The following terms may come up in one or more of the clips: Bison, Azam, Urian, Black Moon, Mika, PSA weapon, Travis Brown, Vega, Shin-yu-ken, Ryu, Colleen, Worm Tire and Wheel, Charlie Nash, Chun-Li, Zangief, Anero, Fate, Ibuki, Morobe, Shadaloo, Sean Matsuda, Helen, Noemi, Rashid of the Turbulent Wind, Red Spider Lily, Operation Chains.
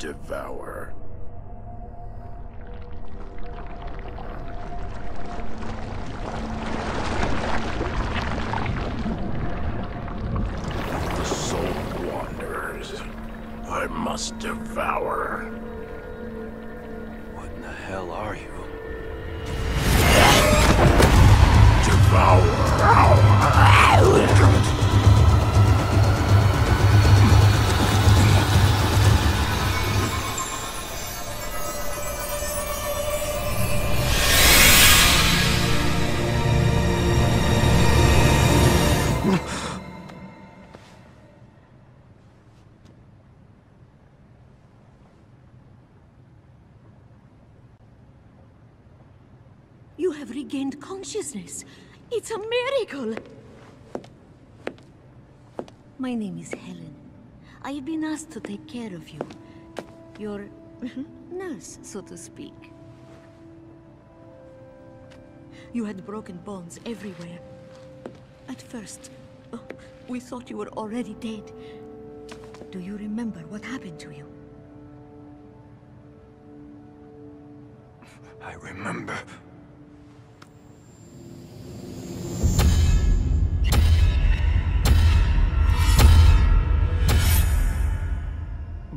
devour. The soul wanders. I must devour. What in the hell are you? Devour. Gained consciousness. It's a miracle. My name is Helen. I have been asked to take care of you. Your nurse, so to speak. You had broken bones everywhere. At first, we thought you were already dead. Do you remember what happened to you? I remember.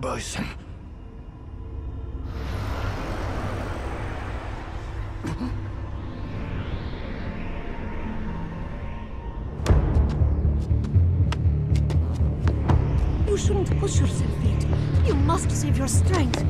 Bison. You shouldn't push yourself, Fate. You must save your strength.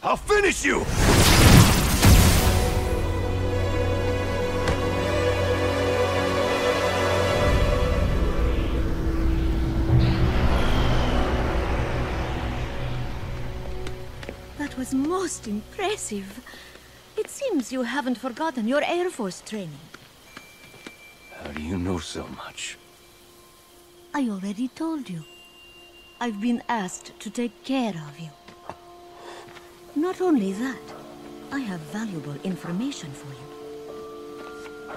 I'll finish you! That was most impressive. It seems you haven't forgotten your Air Force training. How do you know so much? I already told you. I've been asked to take care of you. Not only that, I have valuable information for you.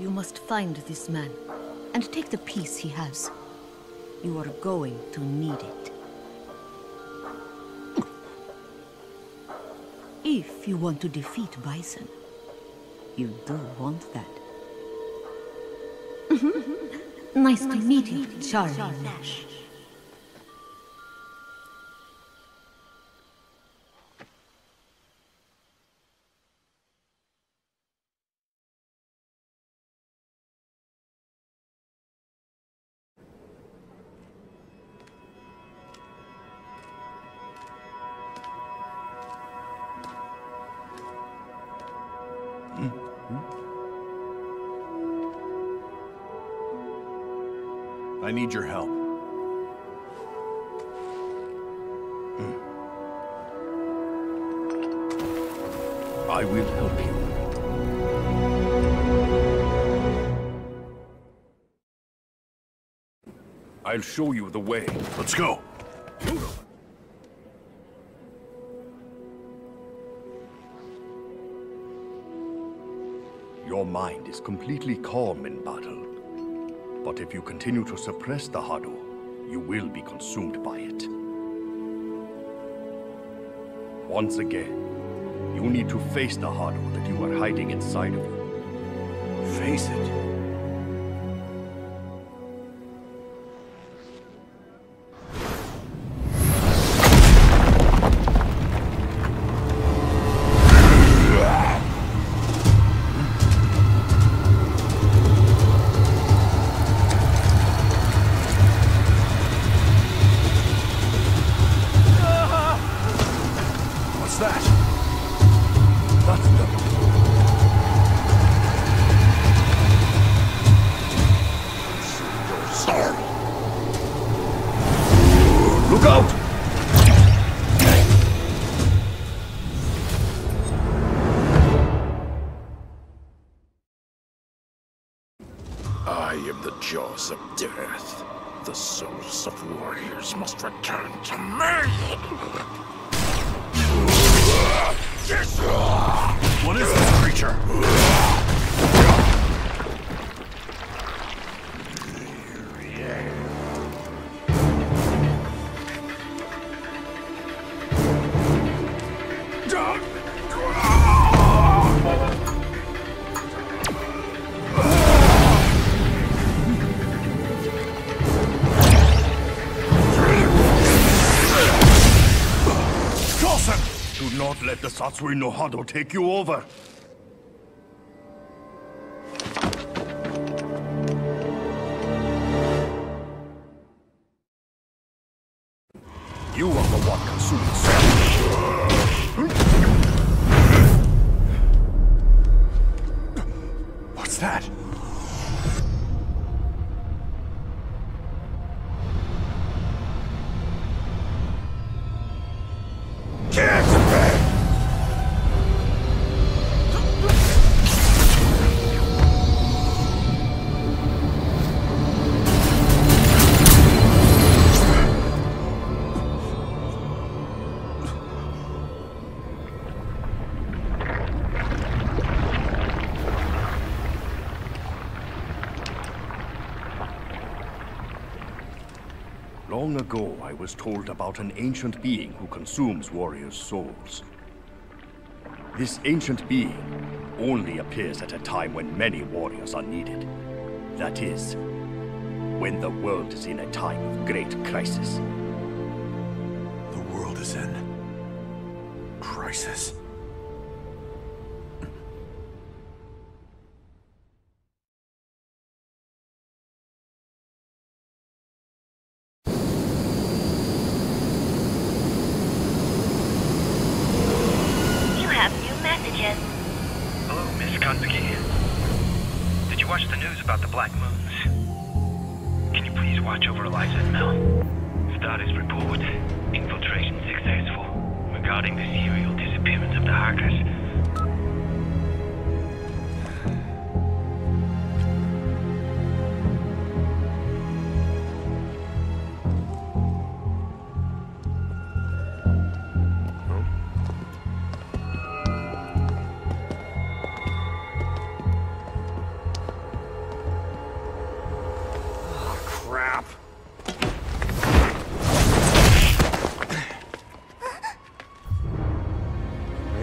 You must find this man, and take the piece he has. You are going to need it. If you want to defeat Bison, you do want that. nice to meet you, Charlie Nash. I need your help. I will help you. I'll show you the way. Let's go. Your mind is completely calm in battle. But if you continue to suppress the Hado, you will be consumed by it. Once again, you need to face the Hado that you are hiding inside of you. Face it. jaws of death, the souls of warriors must return to me! What is this creature? Let the Satsuri no Hado take you over! You are the one consuming self. What's that? Long ago, I was told about an ancient being who consumes warriors' souls. This ancient being only appears at a time when many warriors are needed. That is, when the world is in a time of great crisis. The world is in crisis.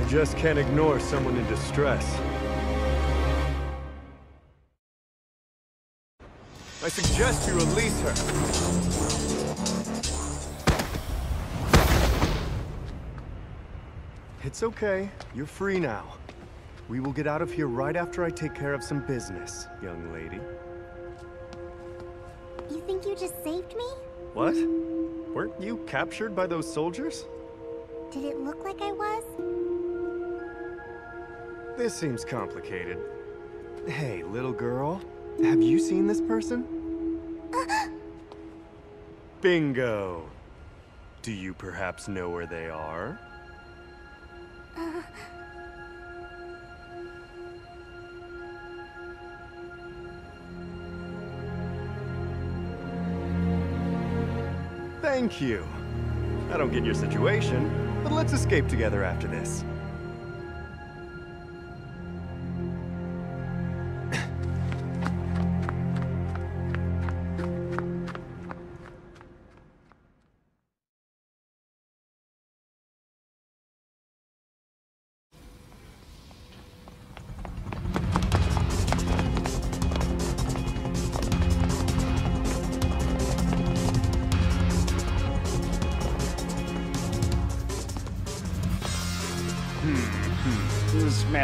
Just can't ignore someone in distress. I suggest you release her. It's okay. You're free now. We will get out of here right after I take care of some business, young lady. You think you just saved me? What? Weren't you captured by those soldiers? Did it look like I was? This seems complicated. Hey, little girl, have you seen this person? Bingo! Do you perhaps know where they are? Thank you. I don't get your situation, but let's escape together after this.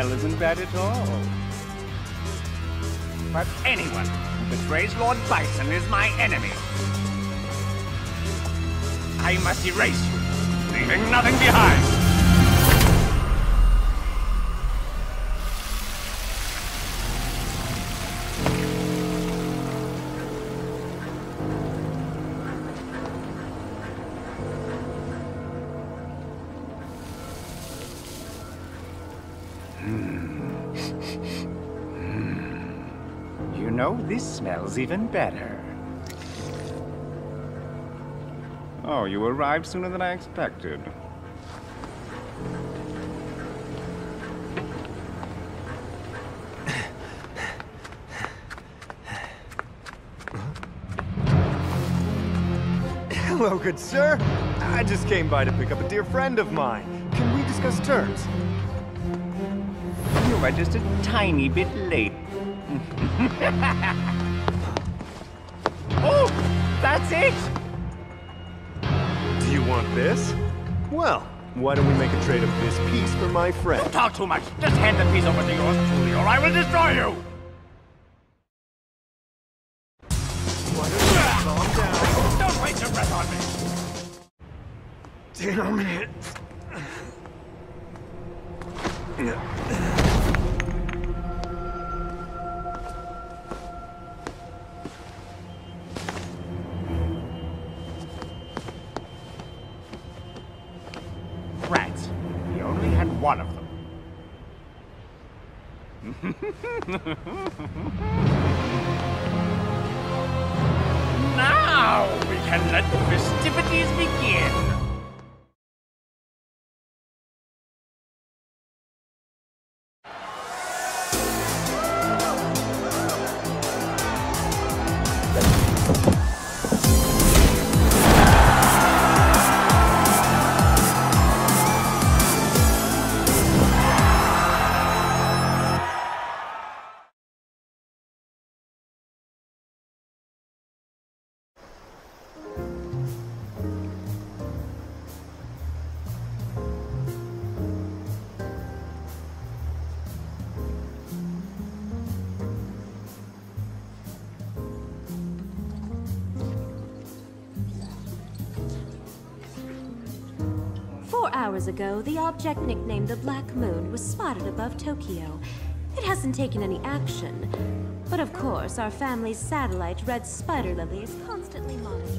Isn't bad at all. But anyone who betrays Lord Bison is my enemy. I must erase you, leaving nothing behind. no, this smells even better. Oh, you arrived sooner than I expected. Hello, good sir. I just came by to pick up a dear friend of mine. Can we discuss terms? You are just a tiny bit late. Oh, that's it! Do you want this? Well, why don't we make a trade of this piece for my friend? Don't talk too much! Just hand the piece over to yours truly, or I will destroy you! Why don't you calm down? Don't waste your breath on me! Damn it! Rats. He only had one of them. Now we can let the festivities begin. Hours ago, the object nicknamed the Black Moon was spotted above Tokyo. It hasn't taken any action, but of course our family's satellite, Red Spider Lily, is constantly monitoring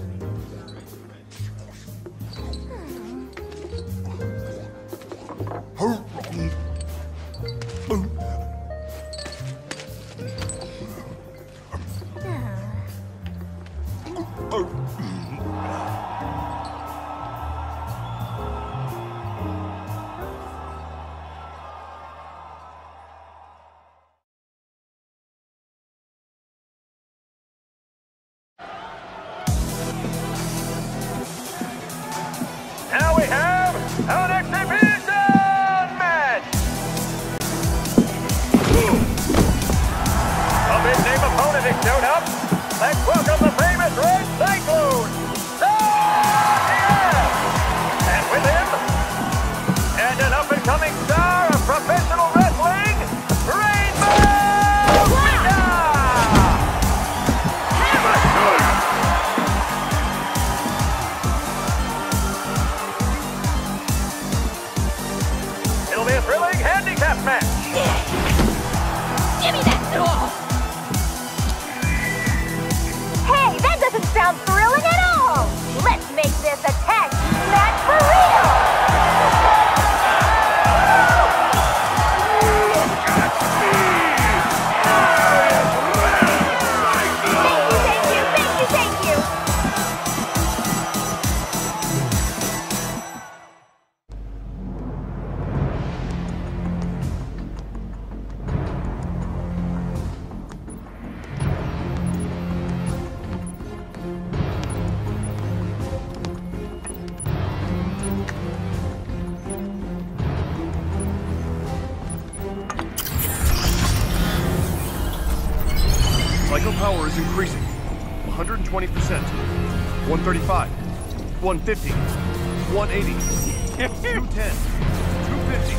Psycho-Power is increasing. 120%. 135. 150. 180. 210. 250.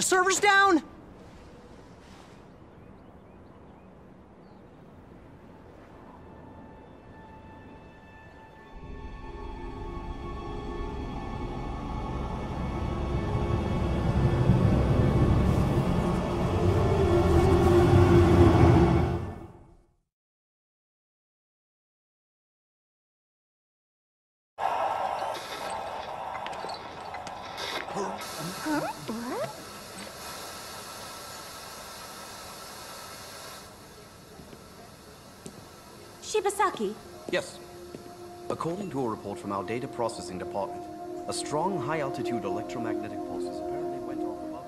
The server's down? Shibasaki? Yes. According to a report from our data processing department, a strong high-altitude electromagnetic pulses apparently went off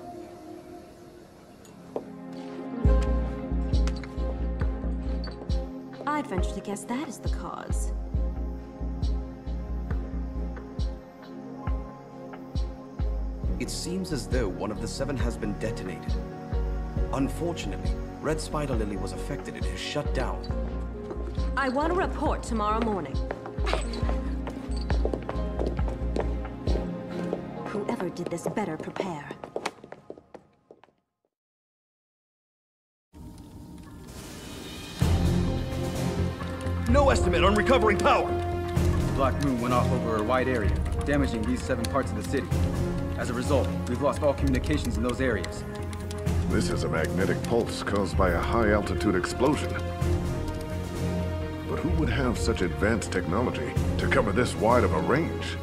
above the... I'd venture to guess that is the cause. It seems as though one of the seven has been detonated. Unfortunately, Red Spider Lily was affected and is shut down. I want a report tomorrow morning. Whoever did this better prepare. No estimate on recovering power! Black Moon went off over a wide area, damaging these seven parts of the city. As a result, we've lost all communications in those areas. This is a magnetic pulse caused by a high-altitude explosion. But who would have such advanced technology to cover this wide of a range?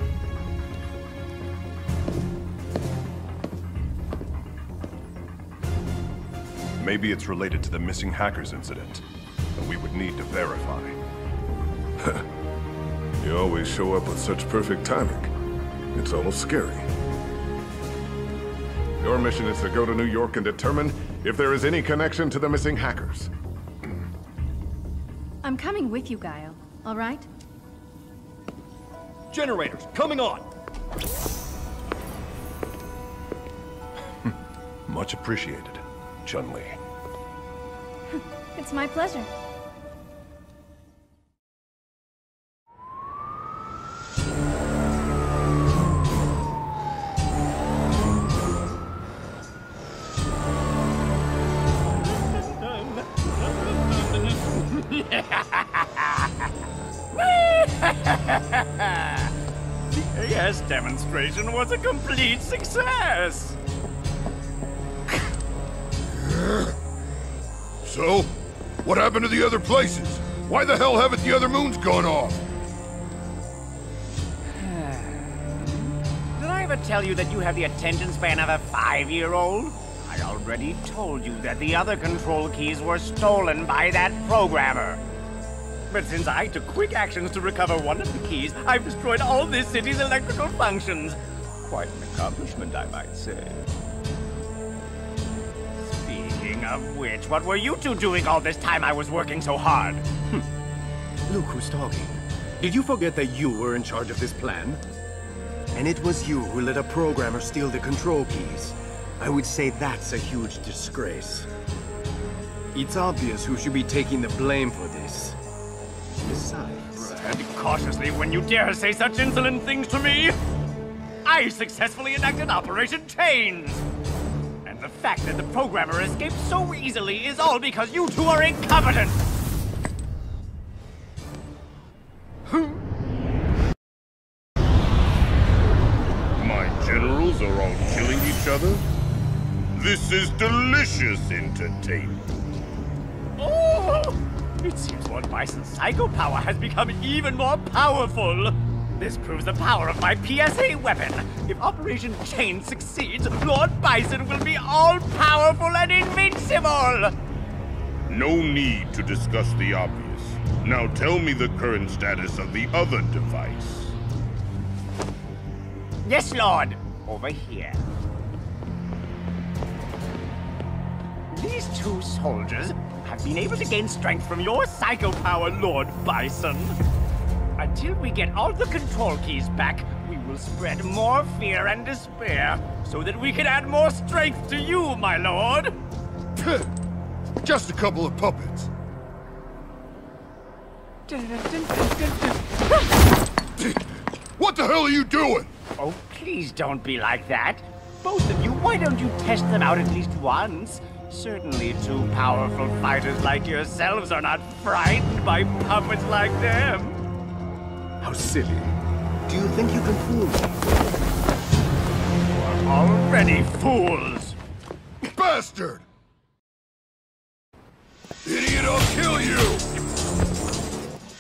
Maybe it's related to the missing hackers incident, and we would need to verify. You always show up with such perfect timing. It's almost scary. Your mission is to go to New York and determine if there is any connection to the missing hackers. I'm coming with you, Guile. All right? Generators, coming on! Much appreciated, Chun-Li. It's my pleasure. Was a complete success! So? What happened to the other places? Why the hell haven't the other moons gone off? Did I ever tell you that you have the attention span of a 5-year-old? I already told you that the other control keys were stolen by that programmer. But since I took quick actions to recover one of the keys, I've destroyed all this city's electrical functions. Quite an accomplishment, I might say. Speaking of which, what were you two doing all this time I was working so hard? Look who's talking. Did you forget that you were in charge of this plan? And it was you who let a programmer steal the control keys. I would say that's a huge disgrace. It's obvious who should be taking the blame for this. Besides... Tread cautiously when you dare say such insolent things to me! I successfully enacted Operation Chains! And the fact that the programmer escaped so easily is all because you two are incompetent! My generals are all killing each other? This is delicious entertainment! Oh! It seems Lord Bison's Psycho-Power has become even more powerful! This proves the power of my PSA weapon. If Operation Chains succeeds, Lord Bison will be all-powerful and invincible! No need to discuss the obvious. Now tell me the current status of the other device. Yes, Lord. Over here. These two soldiers have been able to gain strength from your Psycho-Power, Lord Bison. Until we get all the control keys back, we will spread more fear and despair, so that we can add more strength to you, my lord! Just a couple of puppets. What the hell are you doing? Oh, please don't be like that. Both of you, why don't you test them out at least once? Certainly two powerful fighters like yourselves are not frightened by puppets like them. How silly. Do you think you can fool me? You are already fools. Bastard! Idiot, I'll kill you!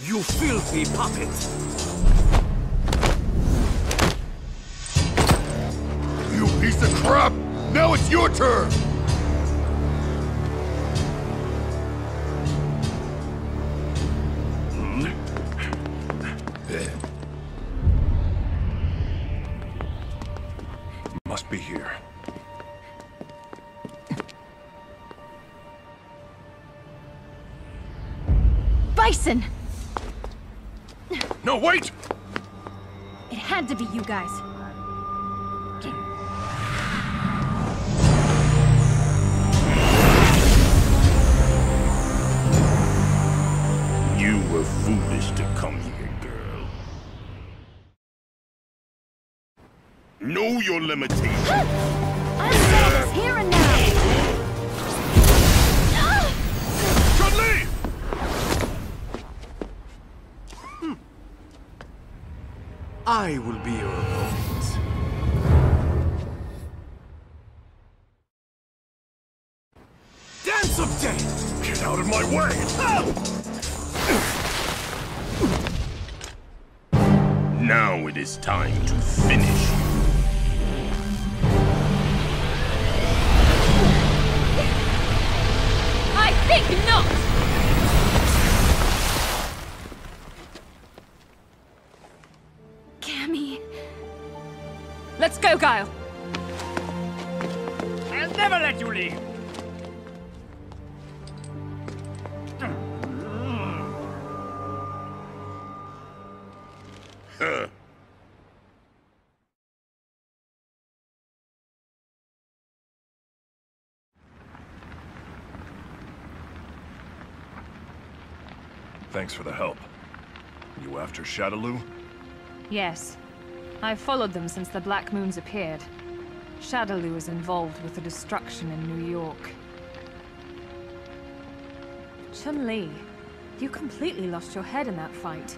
You filthy puppet! You piece of crap! Now it's your turn! Must be here. Bison! No, wait! It had to be you guys. You were foolish to come here, girl. Know your limitations. I'm back here and now. Chun-Li! I will be your opponent. Dance of death! Get out of my way! Oh! Now it is time to finish you. I think not! Let's go, Guile! I'll never let you leave! Huh. Thanks for the help. You after Shadaloo? Yes. I've followed them since the Black Moons appeared. Shadaloo is involved with the destruction in New York. Chun-Li, you completely lost your head in that fight.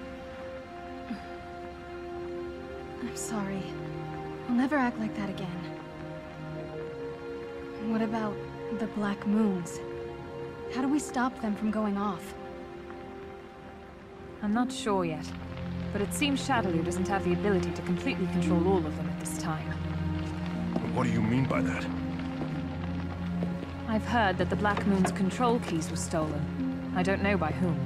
I'm sorry. I'll never act like that again. What about the Black Moons? How do we stop them from going off? I'm not sure yet. But it seems Shadaloo doesn't have the ability to completely control all of them at this time. What do you mean by that? I've heard that the Black Moon's control keys were stolen. I don't know by whom.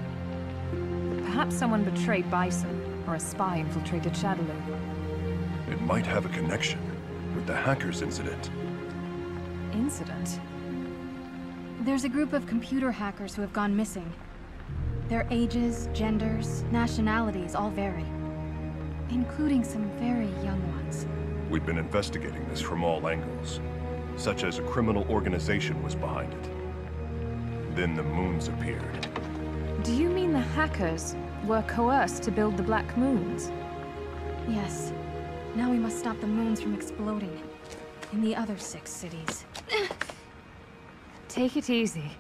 Perhaps someone betrayed Bison, or a spy infiltrated Shadaloo. It might have a connection with the hackers incident. Incident? There's a group of computer hackers who have gone missing. Their ages, genders, nationalities all vary, including some very young ones. We've been investigating this from all angles, such as a criminal organization was behind it. Then the moons appeared. Do you mean the hackers were coerced to build the Black Moons? Yes. Now we must stop the moons from exploding in the other 6 cities. Take it easy.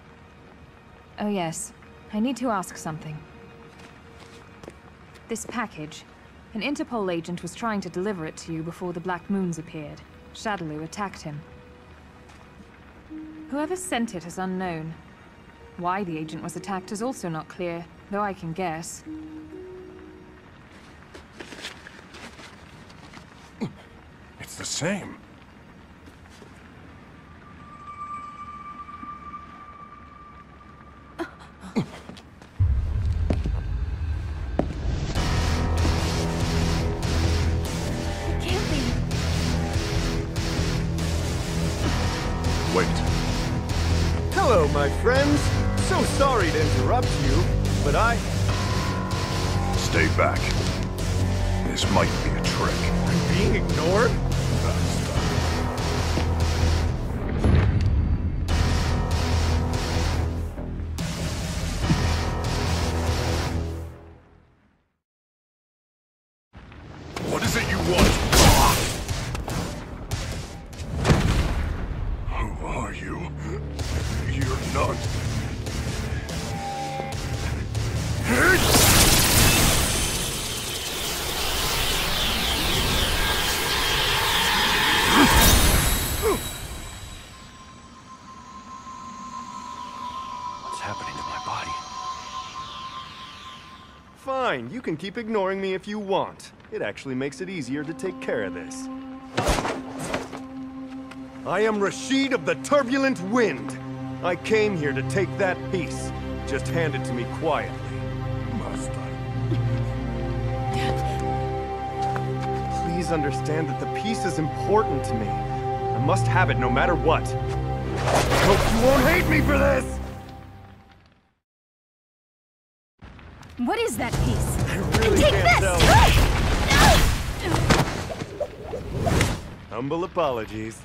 Oh yes. I need to ask something. This package. An Interpol agent was trying to deliver it to you before the Black Moons appeared. Shadaloo attacked him. Whoever sent it is unknown. Why the agent was attacked is also not clear, though I can guess. It's the same. Friends, so sorry to interrupt you, but I... Stay back. This might be a trick. I'm being ignored? What is it you want? Fine, you can keep ignoring me if you want. It actually makes it easier to take care of this. I am Rashid of the Turbulent Wind. I came here to take that piece. Just hand it to me quietly. Must I? Please understand that the piece is important to me. I must have it no matter what. I hope you won't hate me for this! What is that piece? I really can't tell. Humble apologies.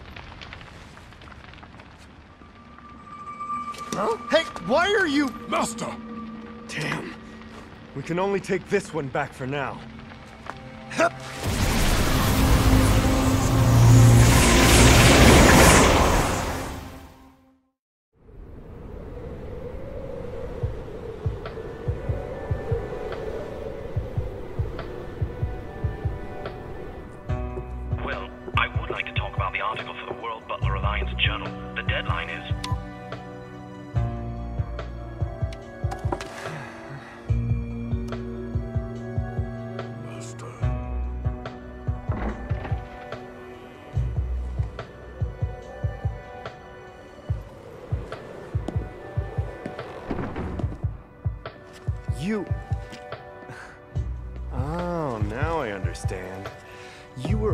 Huh? Hey, why are you... Master! Damn. We can only take this one back for now. Hup.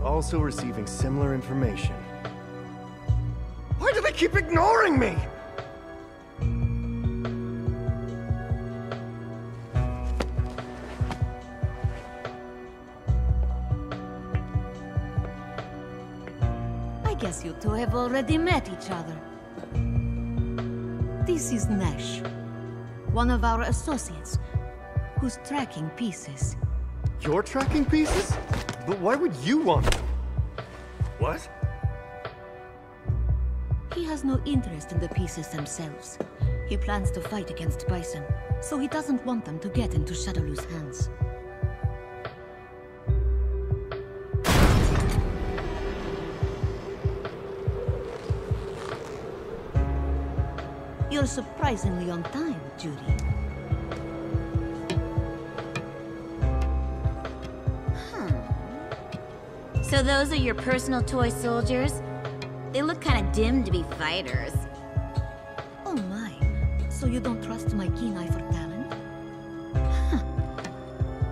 Also receiving similar information. Why do they keep ignoring me? I guess you two have already met each other. This is Nash, one of our associates, who's tracking pieces. You're tracking pieces? But why would you want them? What? He has no interest in the pieces themselves. He plans to fight against Bison, so he doesn't want them to get into Shadaloo's hands. You're surprisingly on time, Judy. So those are your personal toy soldiers? They look kind of dim to be fighters. Oh my, so you don't trust my keen eye for talent? Huh.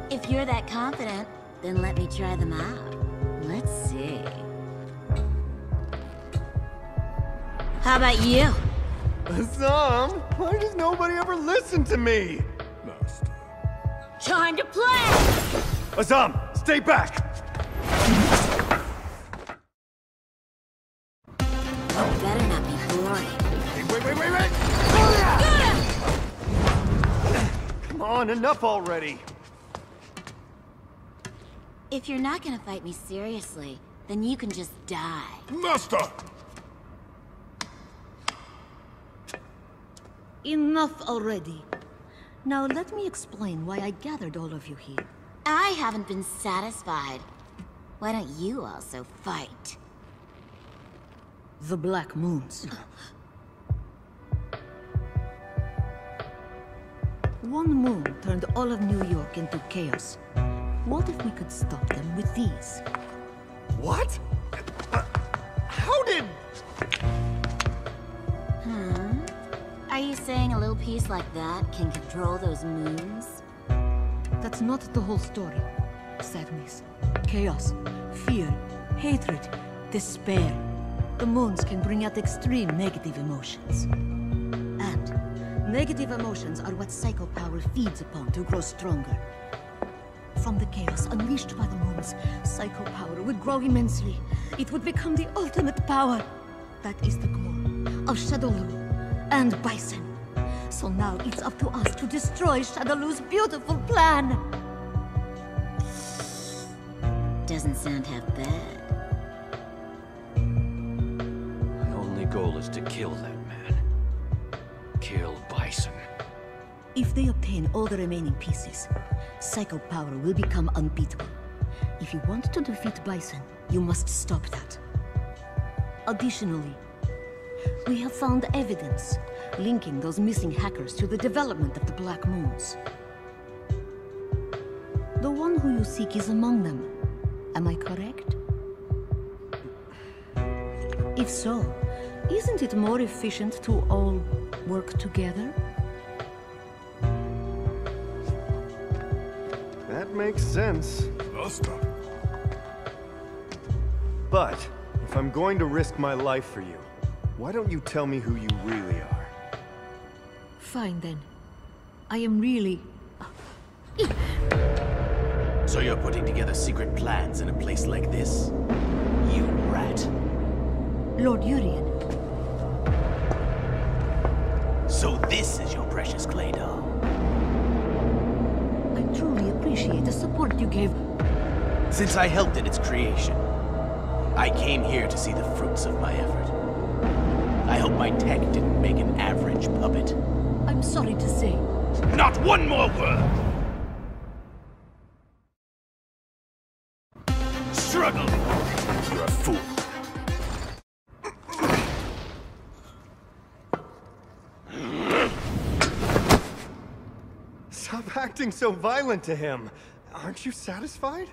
If you're that confident, then let me try them out. Let's see. How about you? Some? Why does nobody ever listen to me? Master. Time to play! Azam, stay back! Enough already! If you're not gonna fight me seriously, then you can just die. Master! Enough already. Now let me explain why I gathered all of you here. I haven't been satisfied. Why don't you also fight? The Black Moons. One moon turned all of New York into chaos. What if we could stop them with these? What? How did... Are you saying a little piece like that can control those moons? That's not the whole story. Sadness, chaos, fear, hatred, despair. The moons can bring out extreme negative emotions. Negative emotions are what Psycho-Power feeds upon to grow stronger. From the chaos unleashed by the moons, Psycho-Power would grow immensely. It would become the ultimate power. That is the goal of Shadaloo and Bison. So now it's up to us to destroy Shadaloo's beautiful plan. Doesn't sound half bad. My only goal is to kill them. Kill Bison. If they obtain all the remaining pieces, Psycho-Power will become unbeatable. If you want to defeat Bison, you must stop that. Additionally, we have found evidence linking those missing hackers to the development of the Black Moons. The one who you seek is among them. Am I correct? If so, isn't it more efficient to all work together? That makes sense. But if I'm going to risk my life for you, why don't you tell me who you really are? Fine then. I am really... So you're putting together secret plans in a place like this? You rat. Lord Urian. So this is your precious clay doll. I truly appreciate the support you gave. Since I helped in its creation, I came here to see the fruits of my effort. I hope my tech didn't make an average puppet. I'm sorry to say. Not one more word! Struggle! You're a fool. Stop acting so violent to him. Aren't you satisfied?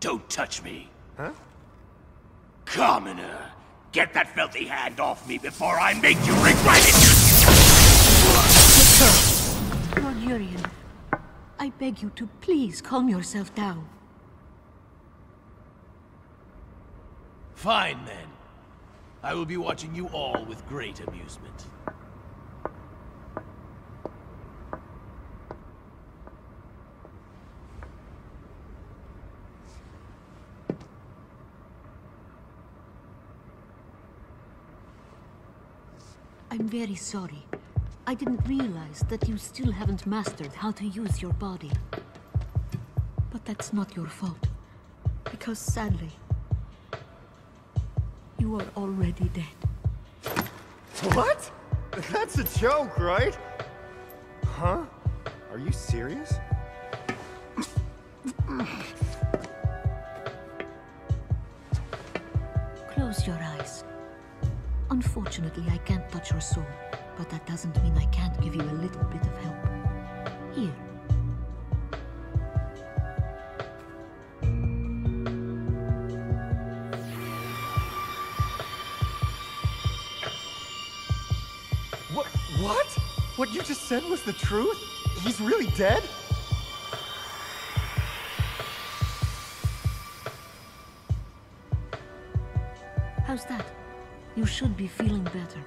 Don't touch me. Huh? Commoner, get that filthy hand off me before I make you regret it! Lord Urian, I beg you to please calm yourself down. Fine, then. I will be watching you all with great amusement. I'm very sorry. I didn't realize that you still haven't mastered how to use your body. But that's not your fault. Because sadly... you are already dead. What? That's a joke, right? Huh? Are you serious? Close your eyes. Unfortunately, I can't touch your soul, but that doesn't mean I can't give you a little bit of help. Here. What you just said was the truth? He's really dead? How's that? You should be feeling better.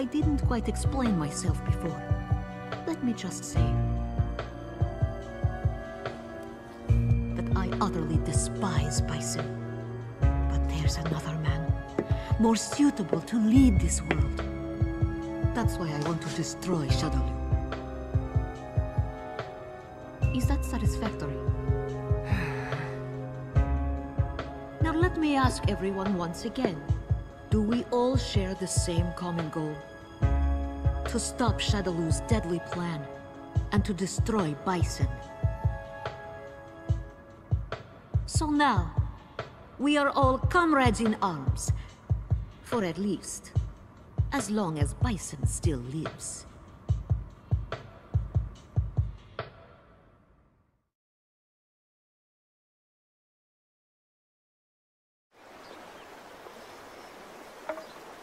I didn't quite explain myself before. Let me just say... despise Bison. But there's another man, more suitable to lead this world. That's why I want to destroy Shadaloo. Is that satisfactory? Now let me ask everyone once again. Do we all share the same common goal? To stop Shadaloo's deadly plan and to destroy Bison. So now, we are all comrades in arms, for at least, as long as Bison still lives.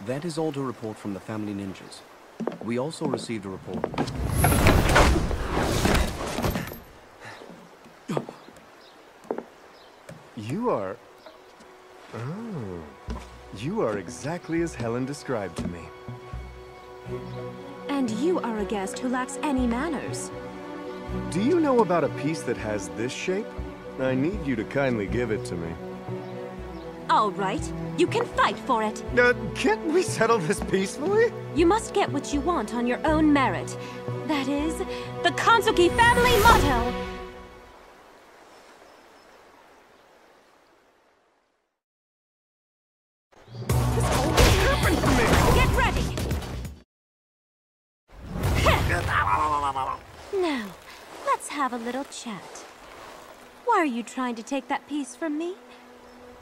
That is all to report from the family ninjas. We also received a report. You are exactly as Helen described to me. And you are a guest who lacks any manners. Do you know about a piece that has this shape? I need you to kindly give it to me. All right. You can fight for it. Can't we settle this peacefully? You must get what you want on your own merit. That is, the Kanzuki family motto! Have a little chat. Why are you trying to take that piece from me?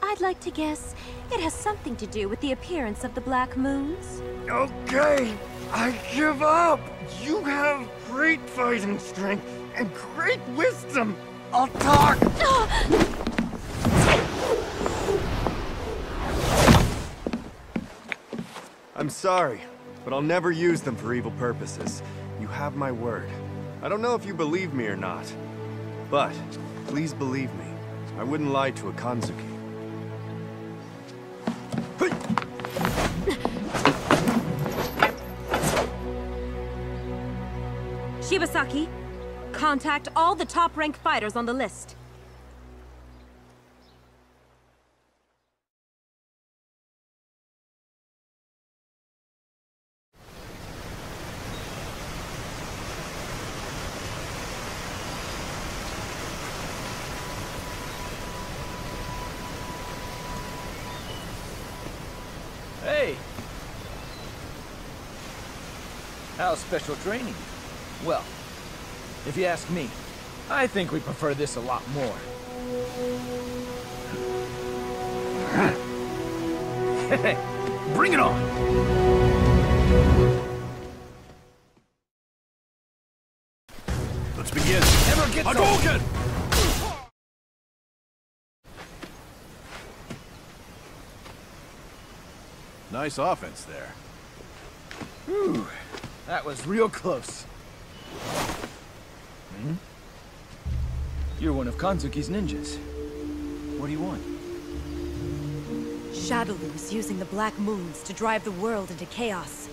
I'd like to guess it has something to do with the appearance of the Black Moons. Okay, I give up! You have great fighting strength and great wisdom. I'll talk! I'm sorry, but I'll never use them for evil purposes. You have my word. I don't know if you believe me or not, but please believe me. I wouldn't lie to a Kanzuki. Shibasaki, contact all the top-ranked fighters on the list. Special training. Well, if you ask me, I think we prefer this a lot more. Bring it on! Let's begin. Hadouken! Nice offense there. Whew. That was real close. Hmm? You're one of Kanzuki's ninjas. What do you want? Shadaloo is using the Black Moons to drive the world into chaos.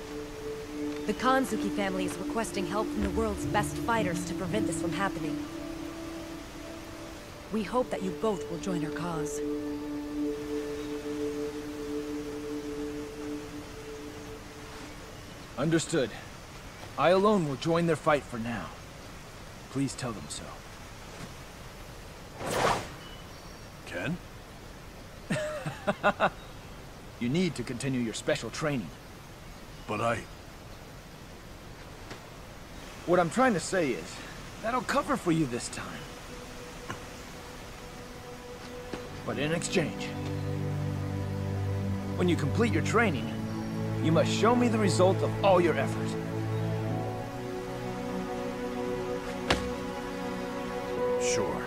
The Kanzuki family is requesting help from the world's best fighters to prevent this from happening. We hope that you both will join our cause. Understood. I alone will join their fight for now. Please tell them so. Ken? You need to continue your special training. But I... What I'm trying to say is, that'll cover for you this time. But in exchange, when you complete your training, you must show me the result of all your effort. Sure.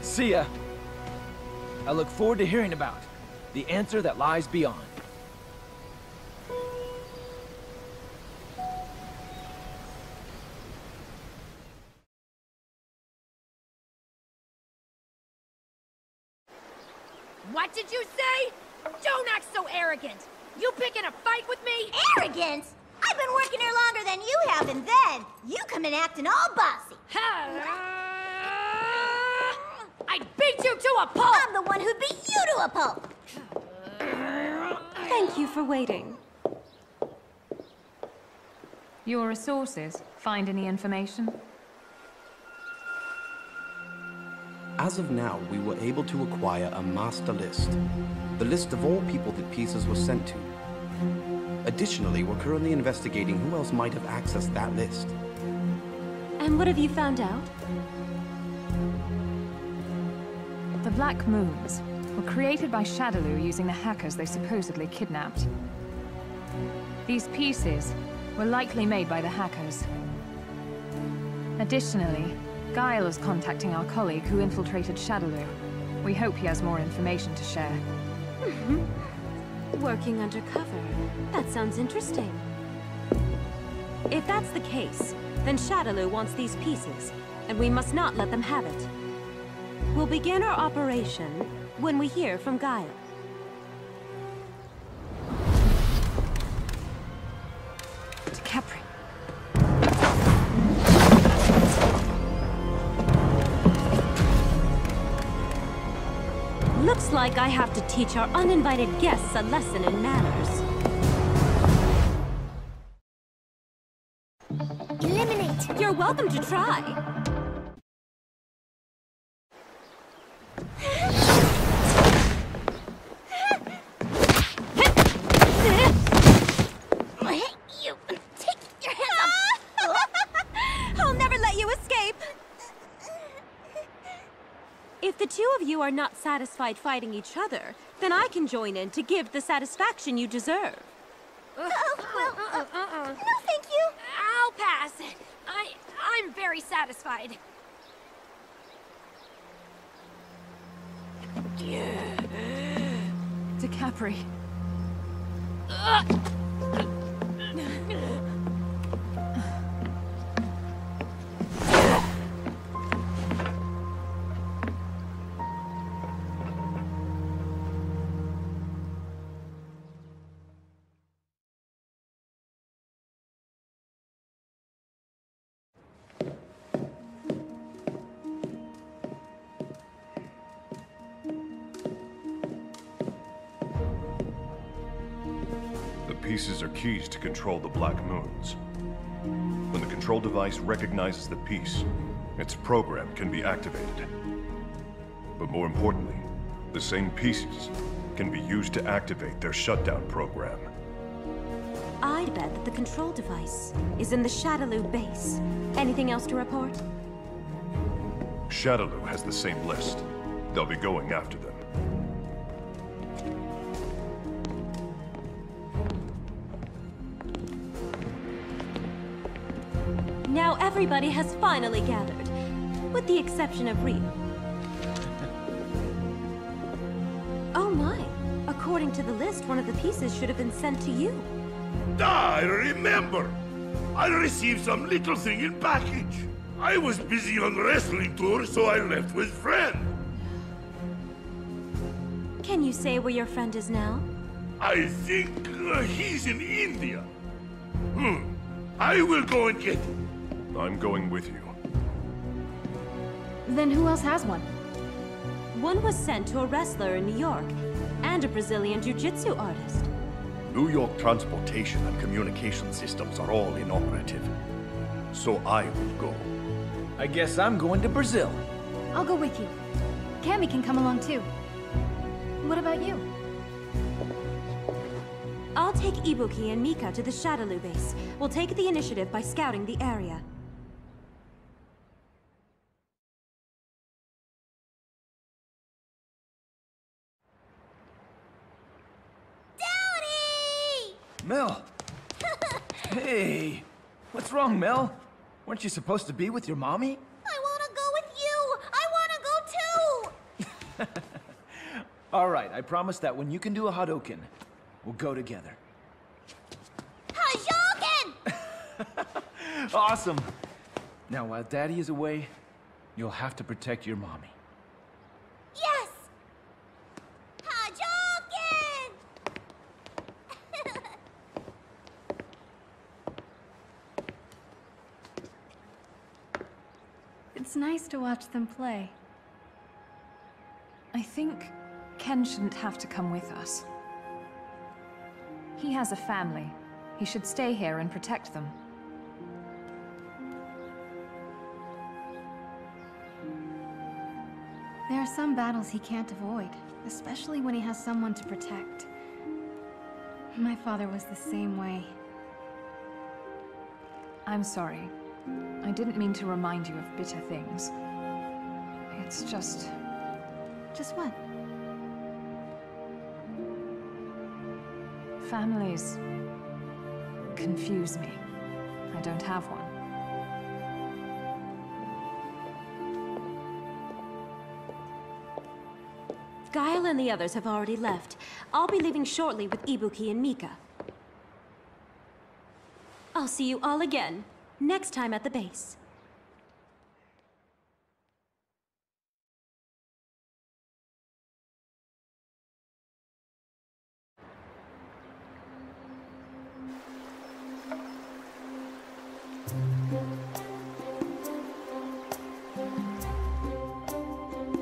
See ya. I look forward to hearing about the answer that lies beyond. What did you say? Don't act so arrogant! You picking a fight with me? Arrogance? I've been working here longer than you have, and then you come in acting all bossy. I'd beat you to a pulp! I'm the one who'd beat you to a pulp! Thank you for waiting. Your resources, find any information? As of now, we were able to acquire a master list. The list of all people that pieces were sent to. Additionally, we're currently investigating who else might have accessed that list. And what have you found out? The Black Moons were created by Shadaloo using the hackers they supposedly kidnapped. These pieces were likely made by the hackers. Additionally, Guile is contacting our colleague who infiltrated Shadaloo. We hope he has more information to share. Mm-hmm. Working undercover. That sounds interesting. If that's the case, then Shadaloo wants these pieces, and we must not let them have it. We'll begin our operation when we hear from Guile. To Capri. Looks like I have to teach our uninvited guests a lesson in manners. Eliminate! You're welcome to try! You! Take your hands off! I'll never let you escape! If the two of you are not satisfied fighting each other, then I can join in to give the satisfaction you deserve. No, thank you. I'll pass. I'm very satisfied. DiCaprio. Pieces are keys to control the Black Moons. When the control device recognizes the piece, its program can be activated. But more importantly, the same pieces can be used to activate their shutdown program. I'd bet that the control device is in the Shadaloo base. Anything else to report? Shadaloo has the same list. They'll be going after them. Now everybody has finally gathered, with the exception of Ryu. Oh my, according to the list, one of the pieces should have been sent to you. I remember! I received some little thing in package. I was busy on wrestling tour, so I left with friend. Can you say where your friend is now? I think he's in India. I will go and get him. I'm going with you. Then who else has one? One was sent to a wrestler in New York, and a Brazilian Jiu-Jitsu artist. New York transportation and communication systems are all inoperative. So I will go. I guess I'm going to Brazil. I'll go with you. Cammy can come along too. What about you? I'll take Ibuki and Mika to the Shadaloo base. We'll take the initiative by scouting the area. Daddy! Mel! Hey! What's wrong, Mel? Weren't you supposed to be with your mommy? I wanna go with you! I wanna go too! Alright, I promise that when you can do a Hadouken, we'll go together. Hadouken! Awesome! Now, while Daddy is away, you'll have to protect your mommy. Yes! Hadouken! It's nice to watch them play. I think Ken shouldn't have to come with us. He has a family. He should stay here and protect them. There are some battles he can't avoid, especially when he has someone to protect. My father was the same way. I'm sorry. I didn't mean to remind you of bitter things. It's just... Just what? Families confuse me. I don't have one. Guile and the others have already left. I'll be leaving shortly with Ibuki and Mika. I'll see you all again, next time at the base.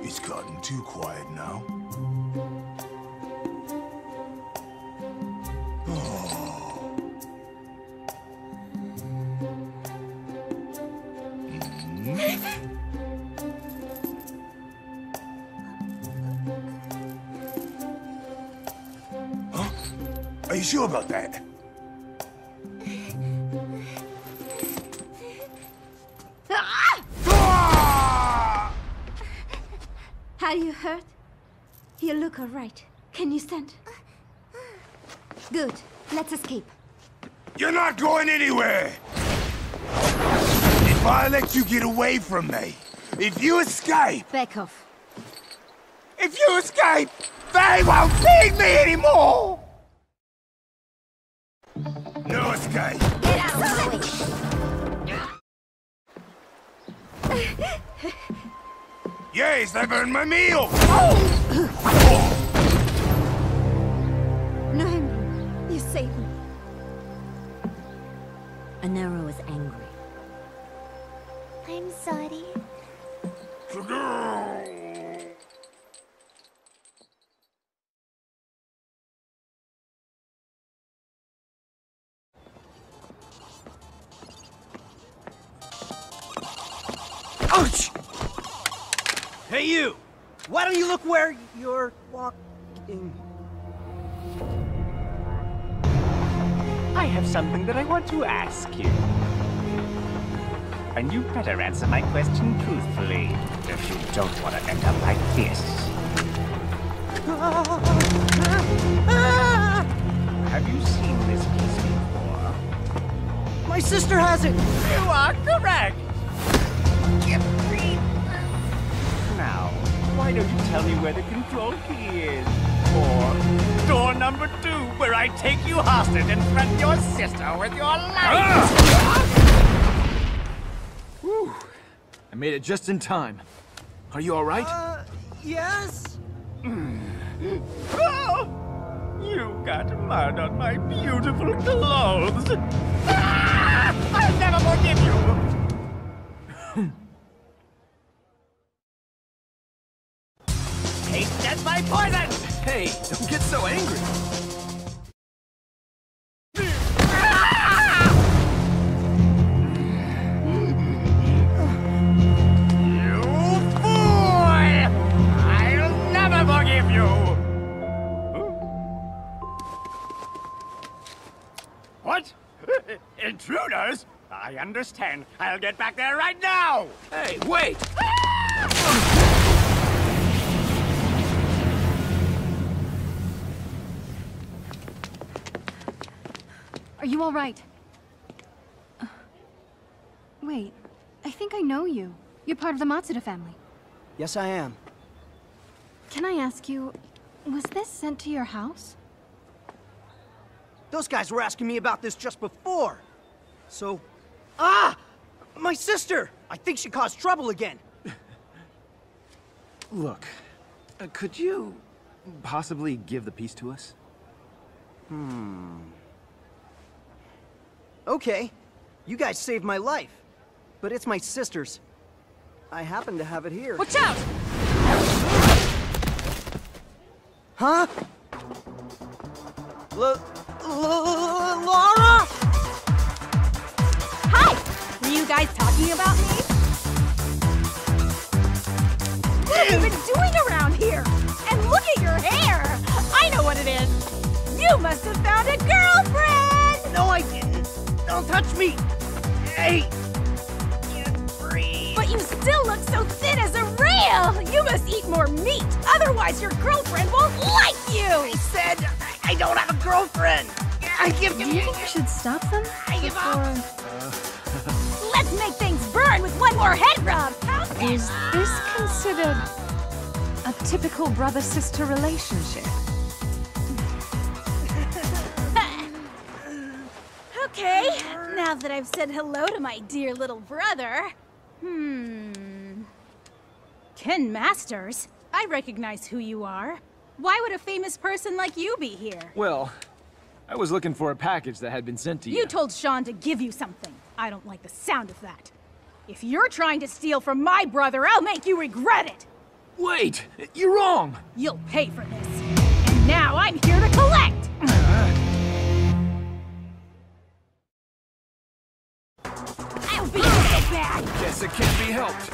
It's gotten too quiet now. Huh? Are you sure about that? Are you hurt? You look all right. Can you stand? Good. Let's escape. You're not going anywhere! If I let you get away from me, if you escape... Back off. If you escape, they won't feed me anymore! No escape. Get out of the way! Yes, they burned my meal! Noemi, you saved me. Anero is angry. I'm sorry. Ouch! Hey you! Why don't you look where you're walking? I have something that I want to ask you. And you better answer my question truthfully, if you don't want to end up like this. Have you seen this piece before? My sister has it! You are correct! Now, why don't you tell me where the control key is? Or door number 2, where I take you hostage and threaten your sister with your life! Whew. I made it just in time. Are you alright? Yes? Oh, you got mud on my beautiful clothes! Ah, I'll never forgive you! That's my poison! Hey, don't get so angry! You fool! I'll never forgive you! What? Intruders? I understand. I'll get back there right now! Hey, wait! Are you all right? Wait, I think I know you. You're part of the Matsuda family. Yes, I am. Can I ask you, was this sent to your house? Those guys were asking me about this just before. So... Ah! My sister! I think she caused trouble again. Look, could you possibly give the piece to us? Okay, you guys saved my life, but it's my sister's. I happen to have it here. Watch out! Huh? Lara? Hi! Were you guys talking about me? What have you been doing around here? And look at your hair! I know what it is! You must have found a girlfriend! No, I didn't. Don't touch me! Hey! Can't breathe. But you still look so thin as a rail! You must eat more meat, otherwise your girlfriend won't like you! I said I don't have a girlfriend! I give up. Do you think we should stop them? I give up! Let's make things burn with one more head rub! Is this considered a typical brother-sister relationship? Okay, now that I've said hello to my dear little brother... Ken Masters? I recognize who you are. Why would a famous person like you be here? Well, I was looking for a package that had been sent to you. You told Sean to give you something. I don't like the sound of that. If you're trying to steal from my brother, I'll make you regret it! Wait! You're wrong! You'll pay for this. And now I'm here to collect! Guess it can't be helped.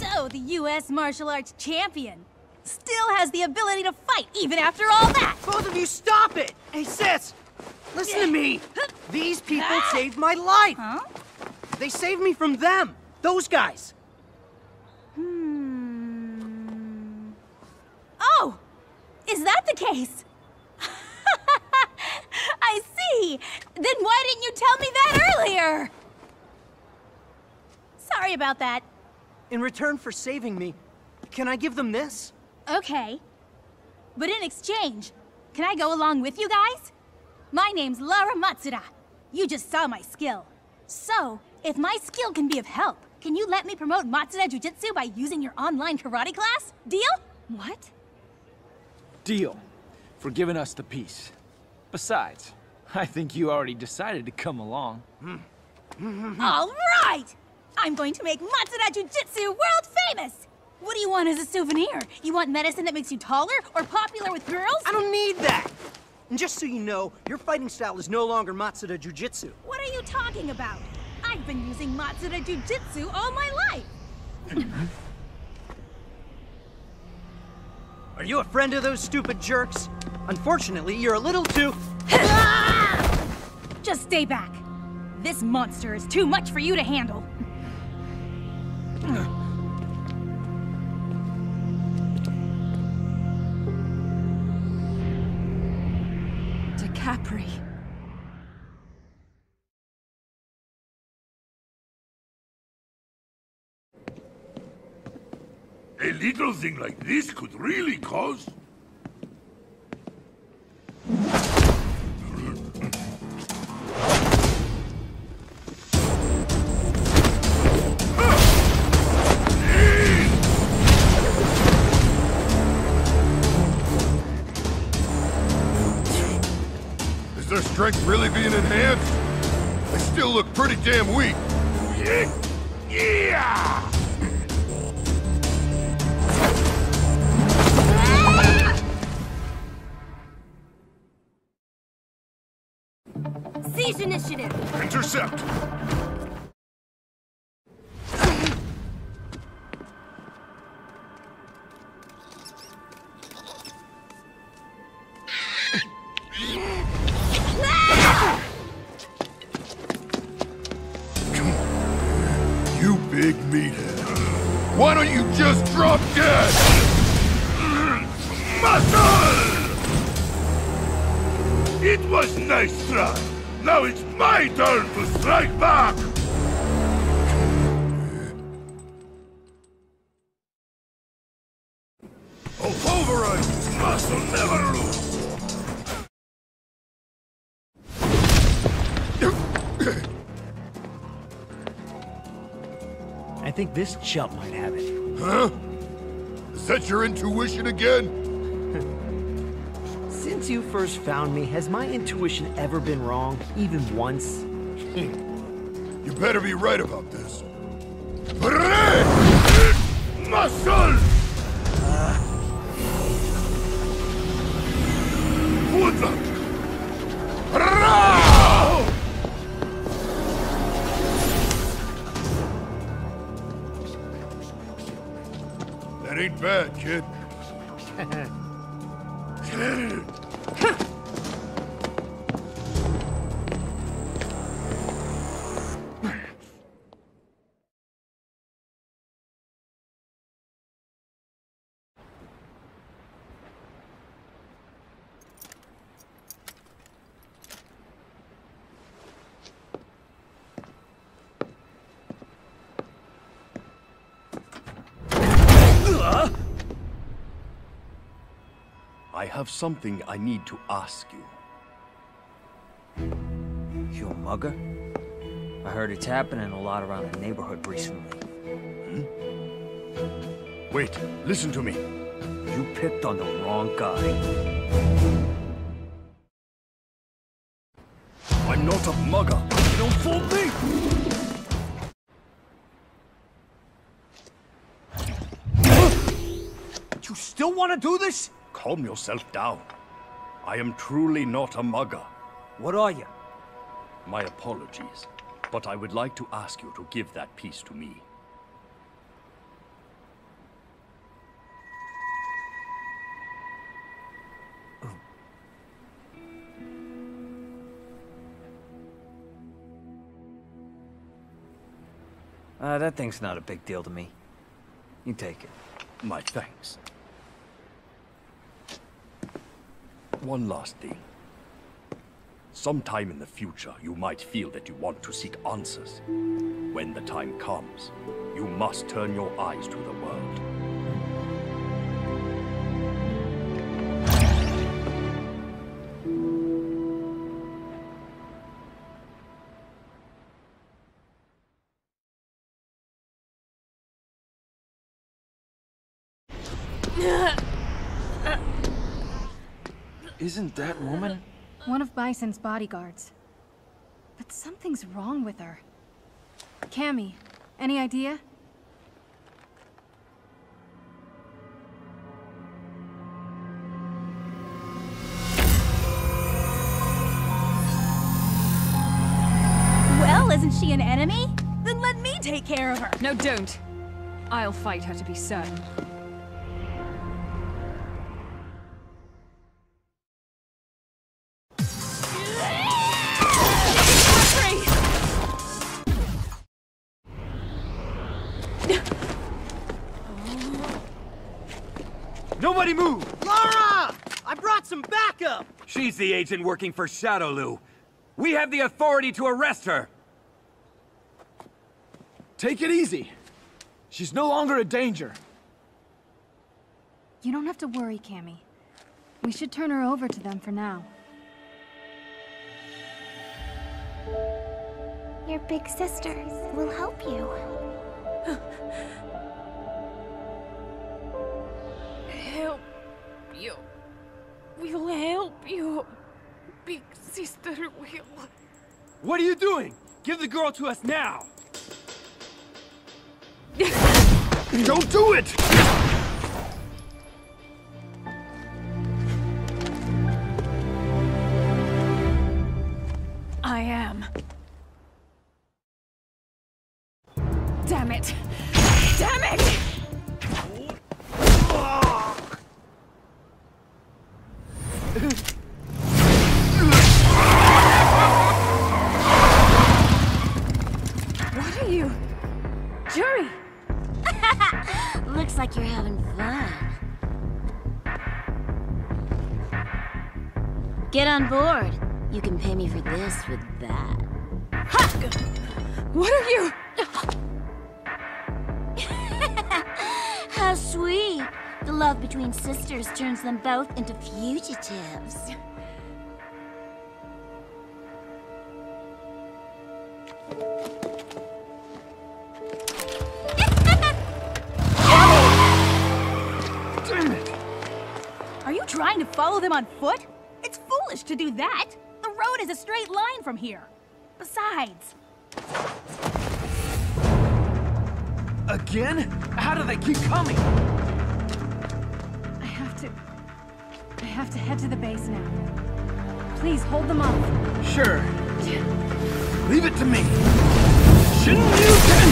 So, the U.S. martial arts champion still has the ability to fight even after all that! Both of you, stop it! Hey, sis! Listen to me! These people saved my life! Huh? They saved me from them! Those guys! the case. I see. Then why didn't you tell me that earlier? Sorry about that. In return for saving me, can I give them this? Okay. But in exchange, can I go along with you guys? My name's Lara Matsuda. You just saw my skill. So, if my skill can be of help, can you let me promote Matsuda Jiu-Jitsu by using your online karate class? Deal? What? Deal. For giving us the piece. Besides, I think you already decided to come along. All right! I'm going to make Matsuda Jiu-Jitsu world famous! What do you want as a souvenir? You want medicine that makes you taller or popular with girls? I don't need that! And just so you know, your fighting style is no longer Matsuda Jiu-Jitsu. What are you talking about? I've been using Matsuda Jiu-Jitsu all my life! Are you a friend of those stupid jerks? Unfortunately, you're a little too... Just stay back. This monster is too much for you to handle. DiCaprio. A little thing like this could really cause... Is their strength really being enhanced? They still look pretty damn weak. Yeah! Seize initiative! Intercept! You big meathead. Why don't you just drop dead? Muscle! It was nice try. Now it's my turn to strike back! Override! Muscle never lose! I think this chump might have it. Huh? Is that your intuition again? Since you first found me, has my intuition ever been wrong, even once? You better be right about this. Muscle! What the? That ain't bad, kid. I have something I need to ask you. You a mugger? I heard it's happening a lot around the neighborhood recently. Hmm? Wait, listen to me. You picked on the wrong guy. I'm not a mugger. You don't fool me! You still want to do this? Calm yourself down. I am truly not a mugger. What are you? My apologies, but I would like to ask you to give that piece to me. That thing's not a big deal to me. You take it. My thanks. one last thing. Sometime in the future, you might feel that you want to seek answers. When the time comes, you must turn your eyes to the world. Isn't that woman? One of Bison's bodyguards. But something's wrong with her. Cammy, any idea? Well, isn't she an enemy? Then let me take care of her. No, don't. I'll fight her to be certain. Nobody move! Lara! I brought some backup! She's the agent working for Shadaloo. We have the authority to arrest her! Take it easy. She's no longer a danger. You don't have to worry, Cammy. We should turn her over to them for now. Your big sisters will help you. Help you. We'll help you. Big sister will. What are you doing? Give the girl to us now. Don't do it. I am. Damn it. Damn it. What are you? Jury! Looks like you're having fun. Get on board. You can pay me for this with that. Ha! What are you? How sweet. The love between sisters turns them both into fugitives. Damn it! Are you trying to follow them on foot? It's foolish to do that. The road is a straight line from here. Besides... Again? How do they keep coming? I have to head to the base now. Please hold them up. Sure. Leave it to me. Shin-yu-ken!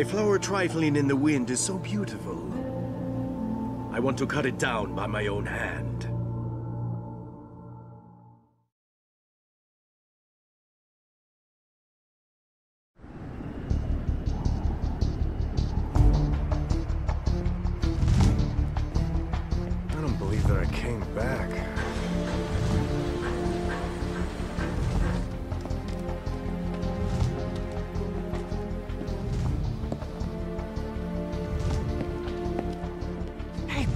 A flower trifling in the wind is so beautiful. I want to cut it down by my own hand.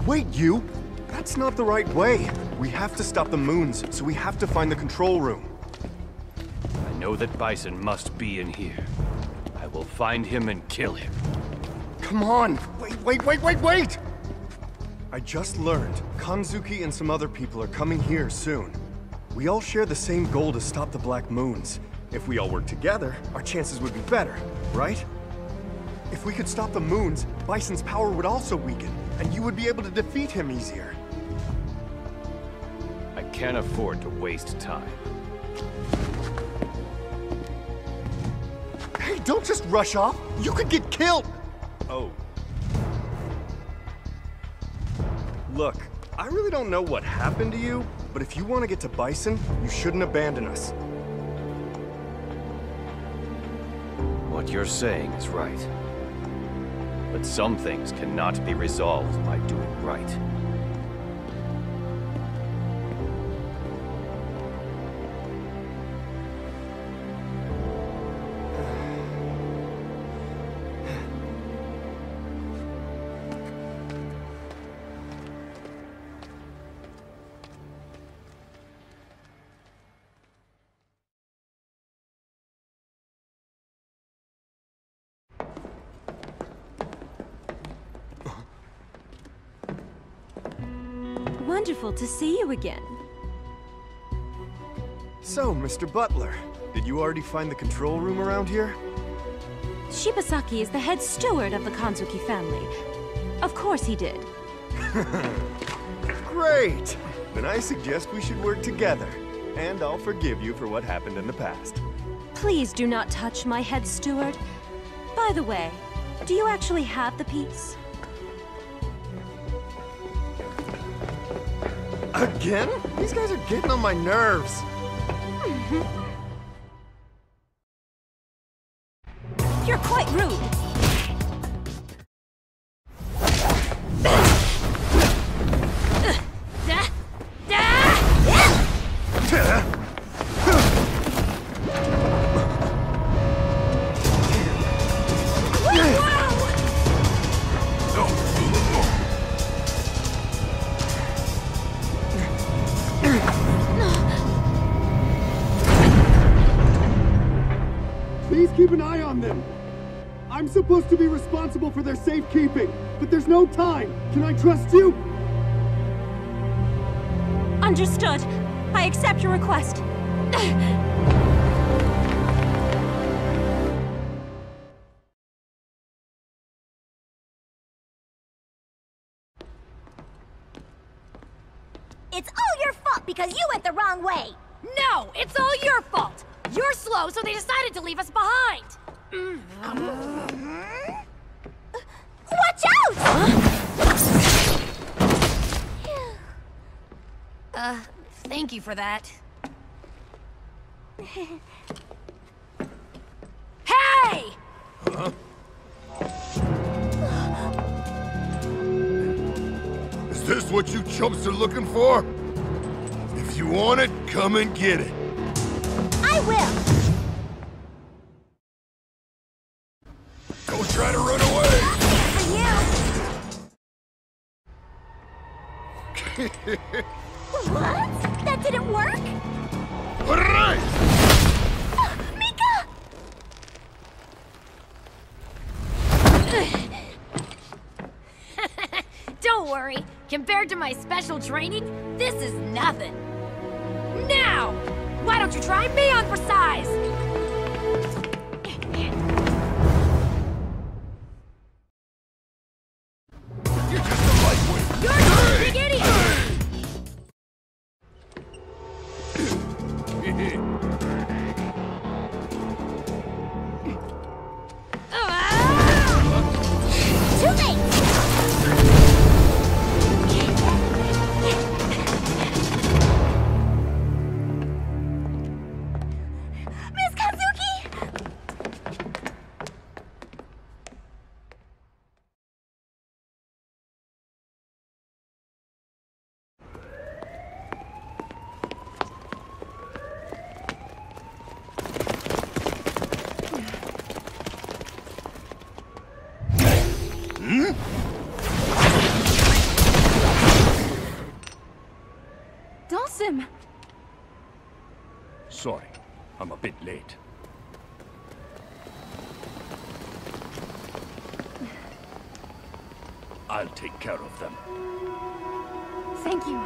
Wait, you! That's not the right way. We have to stop the moons, so we have to find the control room. I know that Bison must be in here. I will find him and kill him. Come on! Wait! I just learned. Kanzuki and some other people are coming here soon. We all share the same goal to stop the Black Moons. If we all work together, our chances would be better, right? If we could stop the moons, Bison's power would also weaken. And you would be able to defeat him easier. I can't afford to waste time. Hey, don't just rush off! You could get killed! Oh. Look, I really don't know what happened to you, but if you want to get to Bison, you shouldn't abandon us. What you're saying is right. But some things cannot be resolved by doing right. Wonderful to see you again. So, Mr. Butler, did you already find the control room around here? Shibasaki is the head steward of the Kanzuki family. Of course he did. Great! Then I suggest we should work together. And I'll forgive you for what happened in the past. Please do not touch my head steward. By the way, do you actually have the piece? Again? These guys are getting on my nerves. You're quite rude. I'm supposed to be responsible for their safekeeping, but there's no time. Can I trust you? Understood. I accept your request. It's all your fault because you went the wrong way. No, it's all your fault. You're slow, so they decided to leave us behind. Watch out! Huh? Thank you for that. Hey! Huh? Is this what you chumps are looking for? If you want it, come and get it. I will. Try to run away! For you! What? That didn't work? Alright! Mika! Don't worry. Compared to my special training, this is nothing. Now! Why don't you try me on for size? Sorry, I'm a bit late. I'll take care of them. Thank you.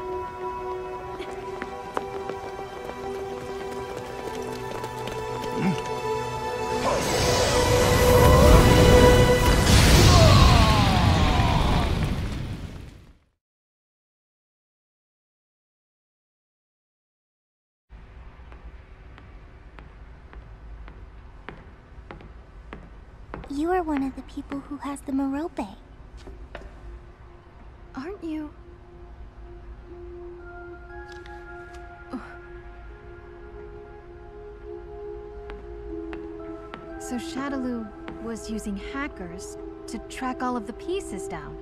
You are one of the people who has the Morobe. Aren't you? So Shadaloo was using hackers to track all of the pieces down.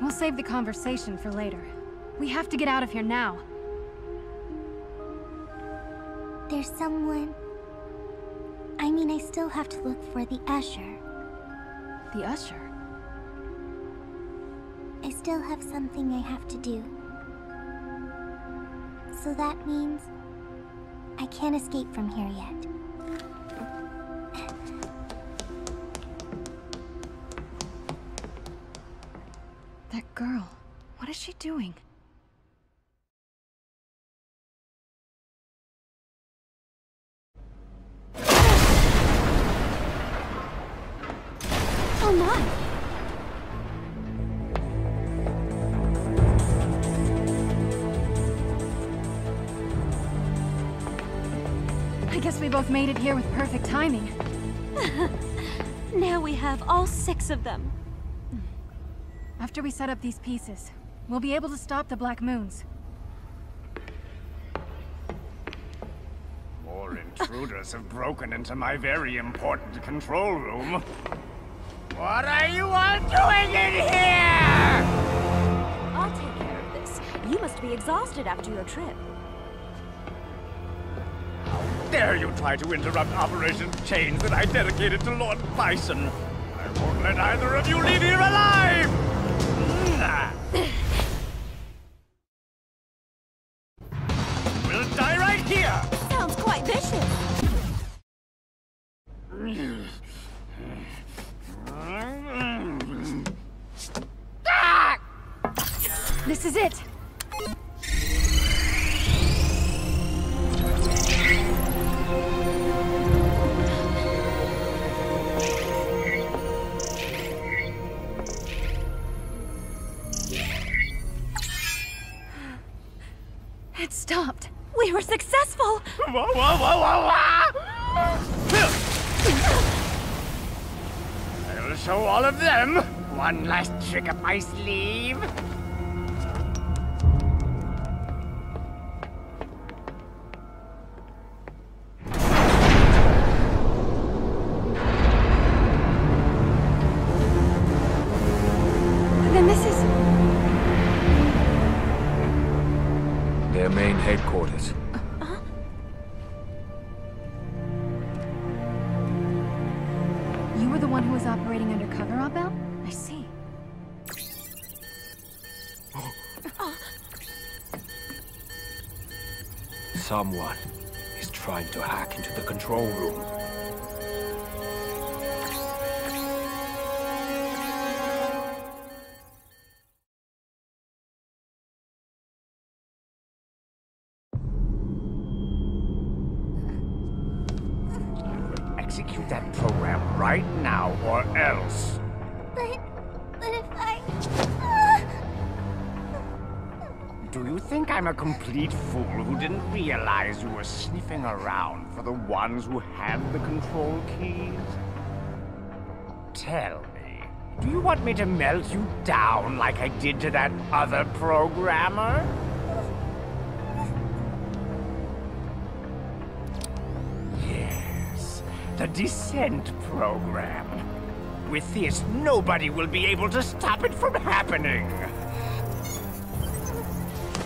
We'll save the conversation for later. We have to get out of here now. There's someone... I mean, I still have to look for the Usher. The Usher? I still have something I have to do. So that means... I can't escape from here yet. That girl, what is she doing? Oh my! I guess we both made it here with perfect timing. Now we have all 6 of them. After we set up these pieces, we'll be able to stop the Black Moons. More intruders have broken into my very important control room. What are you all doing in here? I'll take care of this. You must be exhausted after your trip. How dare you try to interrupt Operation Chains that I dedicated to Lord Bison? I won't let either of you leave here alive! We'll die right here! Sounds quite vicious! This is it! It stopped. We were successful. Whoa, whoa, whoa, whoa, whoa. I'll show all of them one last trick up my sleeve. Someone is trying to hack into the control room. Execute that program right now or else. But if I... Do you think I'm a complete fool who didn't realize you were sniffing around for the ones who have the control keys? Tell me, do you want me to melt you down like I did to that other programmer? Yes, the Descent program. With this, nobody will be able to stop it from happening.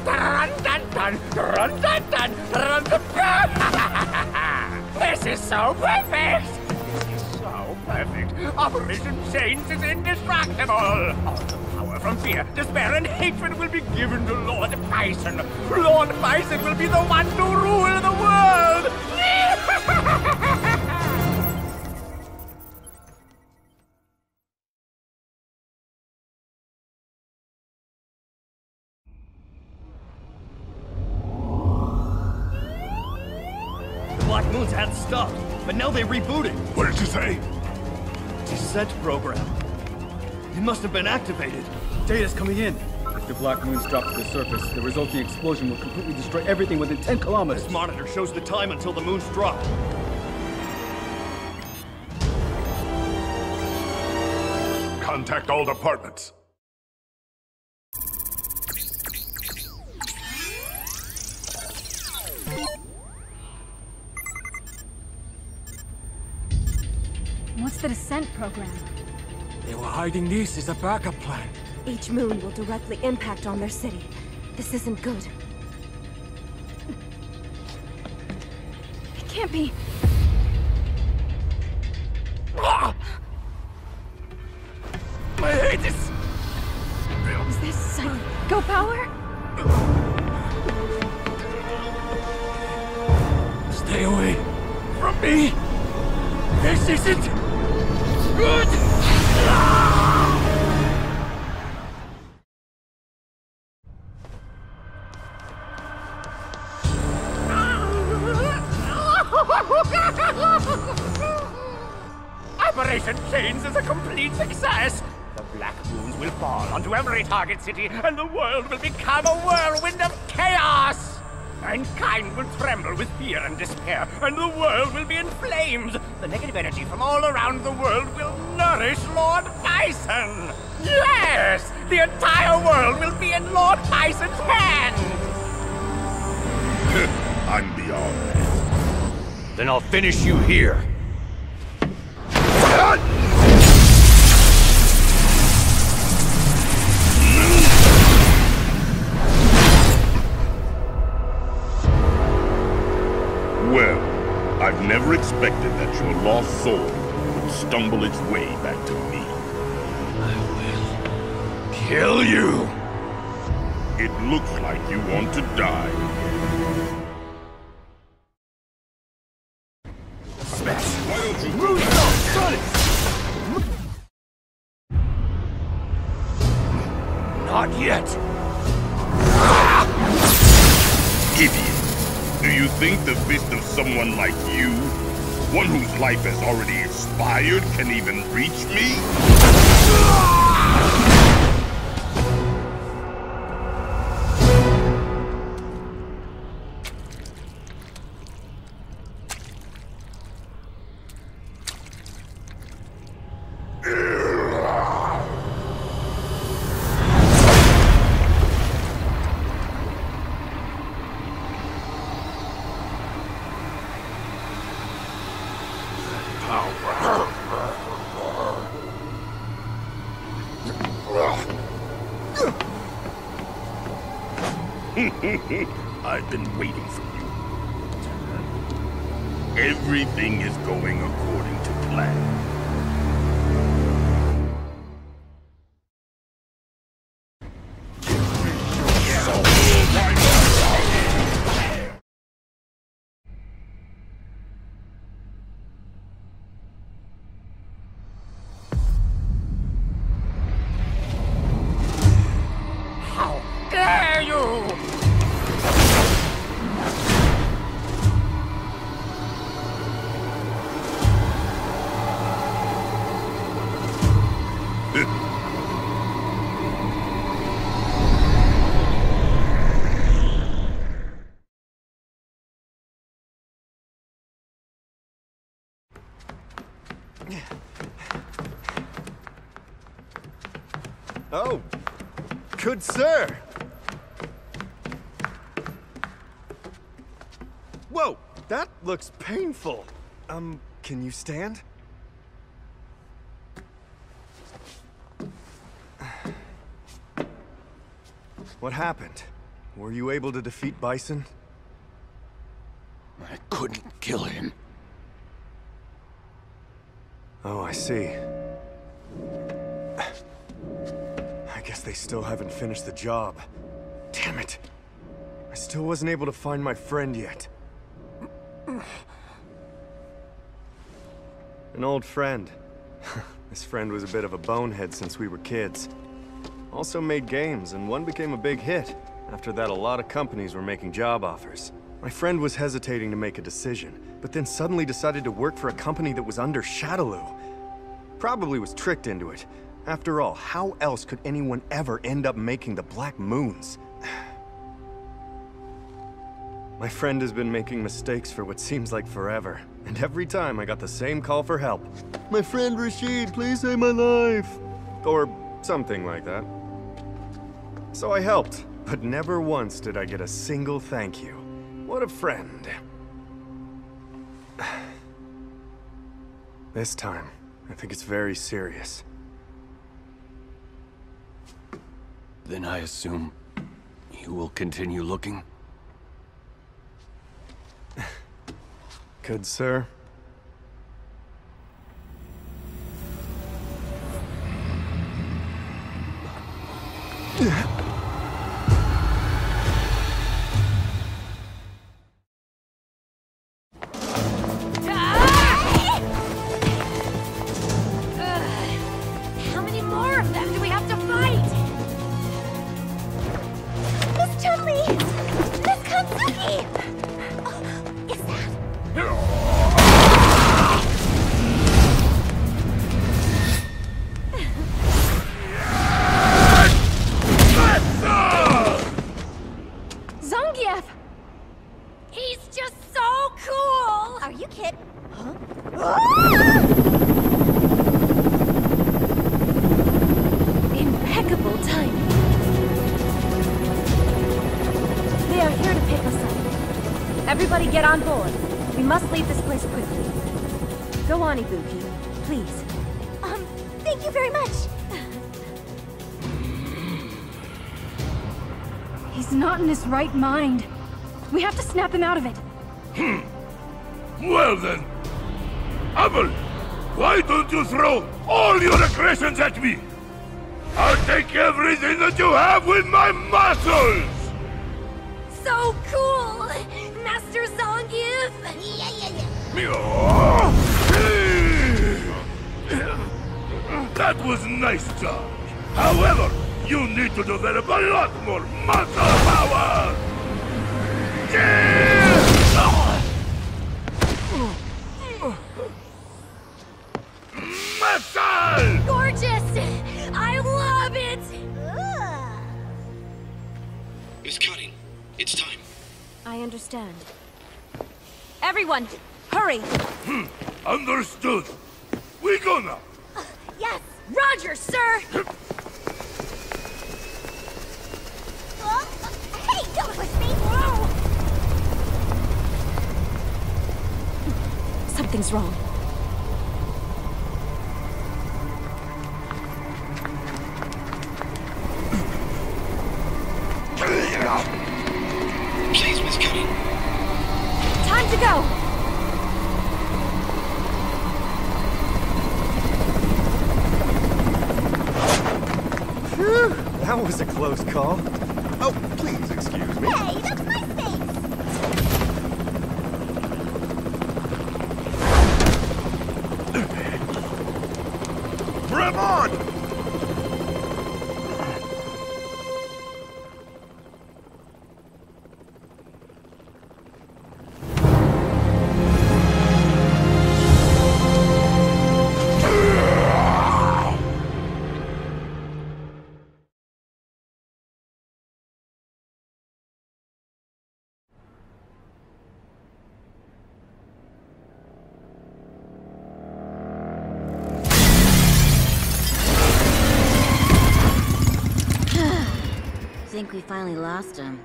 Dun, dun, dun, dun, dun, dun, dun, dun. This is so perfect! This is so perfect! Operation Chains is indestructible! All the power from fear, despair, and hatred will be given to Lord Bison! Lord Bison will be the one to rule the world! Had stopped, but now they rebooted. What did you say? Descent program. It must have been activated. Data's coming in. If the Black Moons drop to the surface, the resulting explosion will completely destroy everything within 10 kilometers. This monitor shows the time until the moons drop. Contact all departments. the descent program. They were hiding these as a backup plan. Each moon will directly impact on their city. This isn't good. It can't be. I hate this! Is this Psycho-Power? Stay away from me! This isn't good! Operation Chains is a complete success! The Black Moons will fall onto every target city, and the world will become a whirlwind of chaos! Mankind will tremble with fear and despair, and the world will be in flames! The negative energy from all around the world will nourish Lord Bison! Yes! The entire world will be in Lord Bison's hands! I'm beyond that. Then I'll finish you here! Never expected that your lost soul would stumble its way back to me. I will kill you! It looks like you want to die. Smash! Why don't you move it? Not yet! Idiot! Do you think the fist of someone like you, one whose life has already expired, can even reach me? I've been waiting for you. Everything is going according to plan. How dare you! Oh, good sir! Whoa, that looks painful. Can you stand? What happened? Were you able to defeat Bison? I couldn't kill him. Oh, I see. I guess they still haven't finished the job. Damn it! I still wasn't able to find my friend yet. An old friend. This friend was a bit of a bonehead since we were kids. Also made games, and one became a big hit. After that, a lot of companies were making job offers. My friend was hesitating to make a decision, but then suddenly decided to work for a company that was under Shadaloo. Probably was tricked into it. After all, how else could anyone ever end up making the Black Moons? My friend has been making mistakes for what seems like forever, and every time I got the same call for help. My friend Rashid, please save my life! Or something like that. So I helped, but never once did I get a single thank you. What a friend. This time, I think it's very serious. Then I assume you will continue looking? Good, sir. Right mind. We have to snap him out of it. Hmm. Well then, Apple, why don't you throw all your aggressions at me? I'll take everything that you have with my muscles! So cool! Master Zangief! Yeah, yeah, yeah. That was nice, John. However, you need to develop a lot more muscle power! Muscle! Gorgeous! I love it! Miss Cutting, it's time. I understand. Everyone, hurry! Understood. We go now. Yes! Roger, sir! Something's wrong. Please, Miss Cuddy. Time to go. Whew, that was a close call. Oh, please excuse me. Hey, that's my face. On. We finally lost him.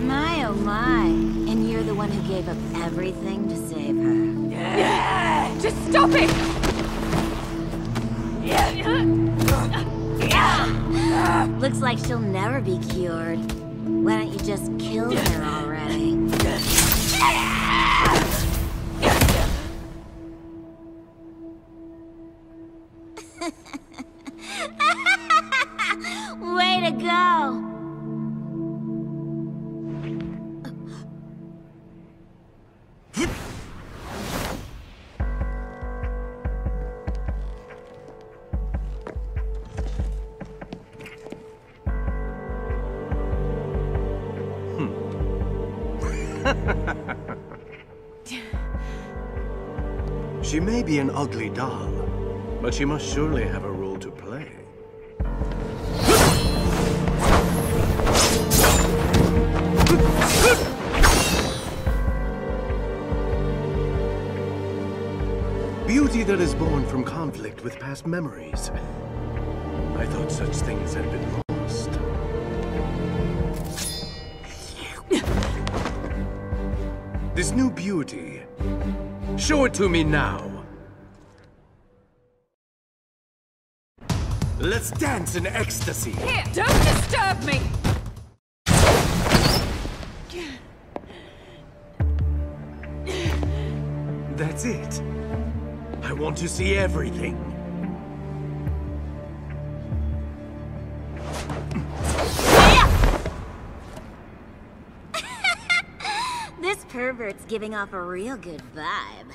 My oh my. And you're the one who gave up everything to save her. Just stop it! Looks like she'll never be cured. Why don't you just kill her already? Way to go! She may be an ugly doll, but she must surely have a role to play. Beauty that is born from conflict with past memories. I thought such things had been lost. This new beauty. Show it to me now. Let's dance in ecstasy. Here, don't disturb me. That's it. I want to see everything. This pervert's giving off a real good vibe.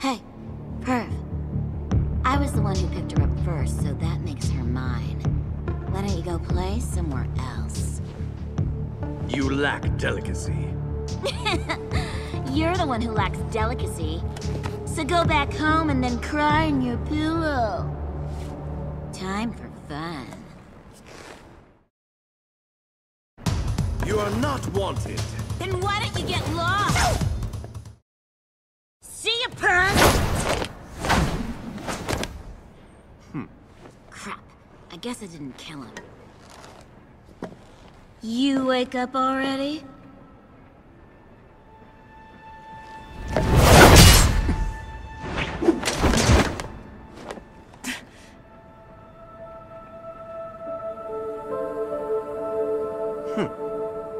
Hey, Perv. I was the one who picked her up first, so that makes her mine. Why don't you go play somewhere else? You lack delicacy. You're the one who lacks delicacy. So go back home and then cry in your pillow. Time for fun. You are not wanted. Then why don't you get lost? See ya, Perv! Crap. I guess I didn't kill him. You wake up already?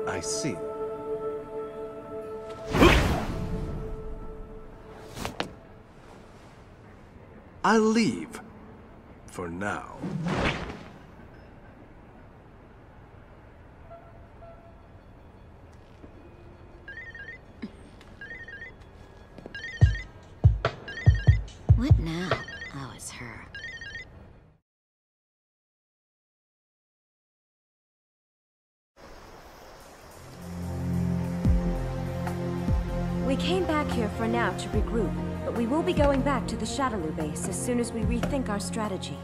I see. I'll leave. For now. What now? Oh, it's her. We came back here for now to regroup, but we will be going back to the Shadaloo base as soon as we rethink our strategy.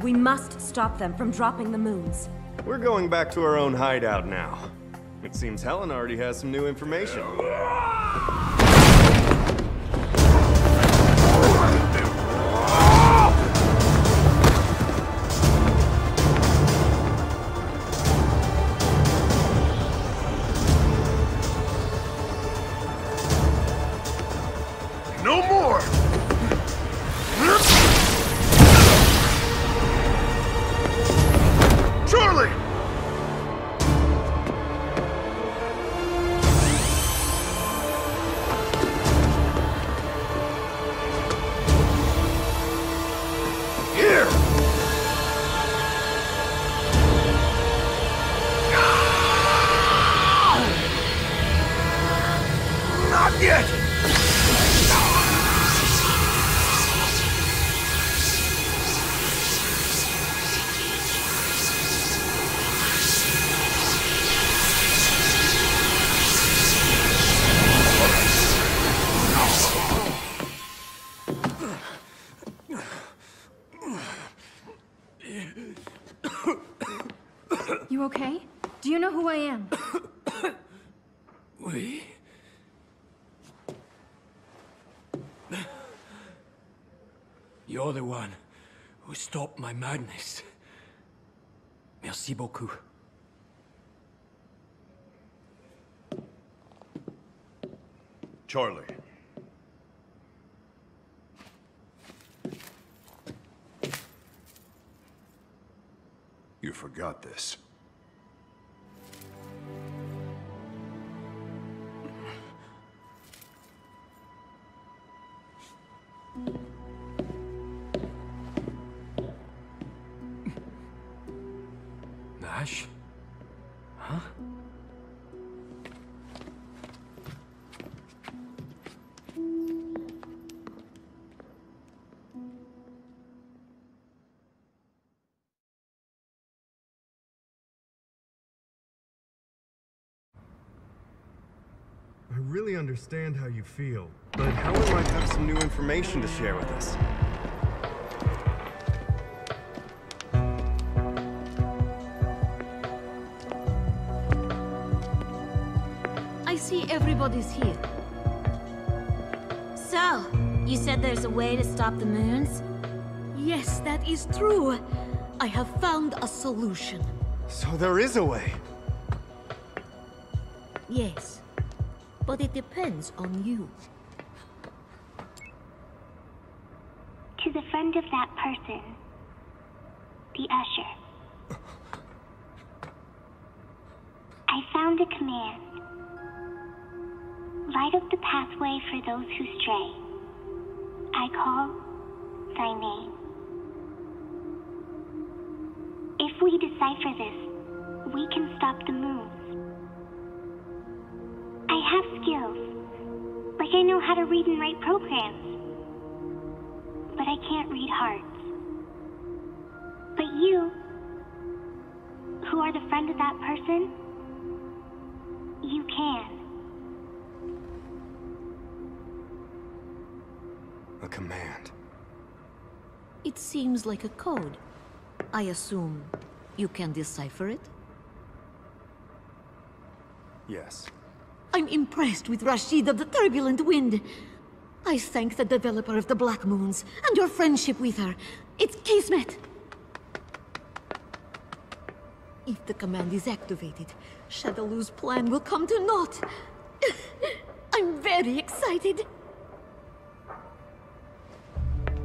We must stop them from dropping the moons. We're going back to our own hideout now. It seems Helen already has some new information. You're the one who stopped my madness. Merci beaucoup. Charlie. You forgot this. Nash? Huh? I really understand how you feel, but Helen might have some new information to share with us. Everybody's here. So, you said there's a way to stop the moons? Yes, that is true. I have found a solution. So there is a way. Yes, but it depends on you. To the friend of that person, the usher. I found a command. Light up the pathway for those who stray. I call thy name. If we decipher this, we can stop the moons. I have skills. Like I know how to read and write programs. But I can't read hearts. But you, who are the friend of that person, you can. A command. It seems like a code. I assume you can decipher it? Yes. I'm impressed with Rashid of the Turbulent Wind. I thank the developer of the Black Moons and your friendship with her. It's Kismet! If the command is activated, Shadaloo's plan will come to naught. I'm very excited.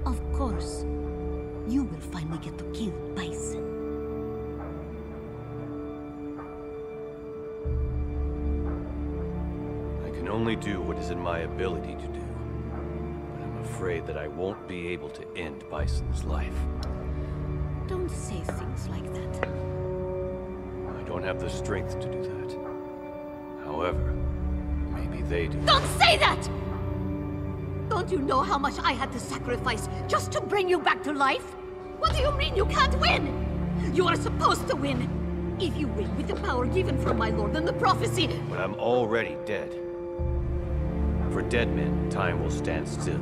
Of course, you will finally get to kill Bison. I can only do what is in my ability to do, but I'm afraid that I won't be able to end Bison's life. Don't say things like that. I don't have the strength to do that. However, maybe they do. Don't say that! Don't you know how much I had to sacrifice just to bring you back to life? What do you mean you can't win? You are supposed to win! If you win with the power given from my lord and the prophecy... But I'm already dead. For dead men, time will stand still.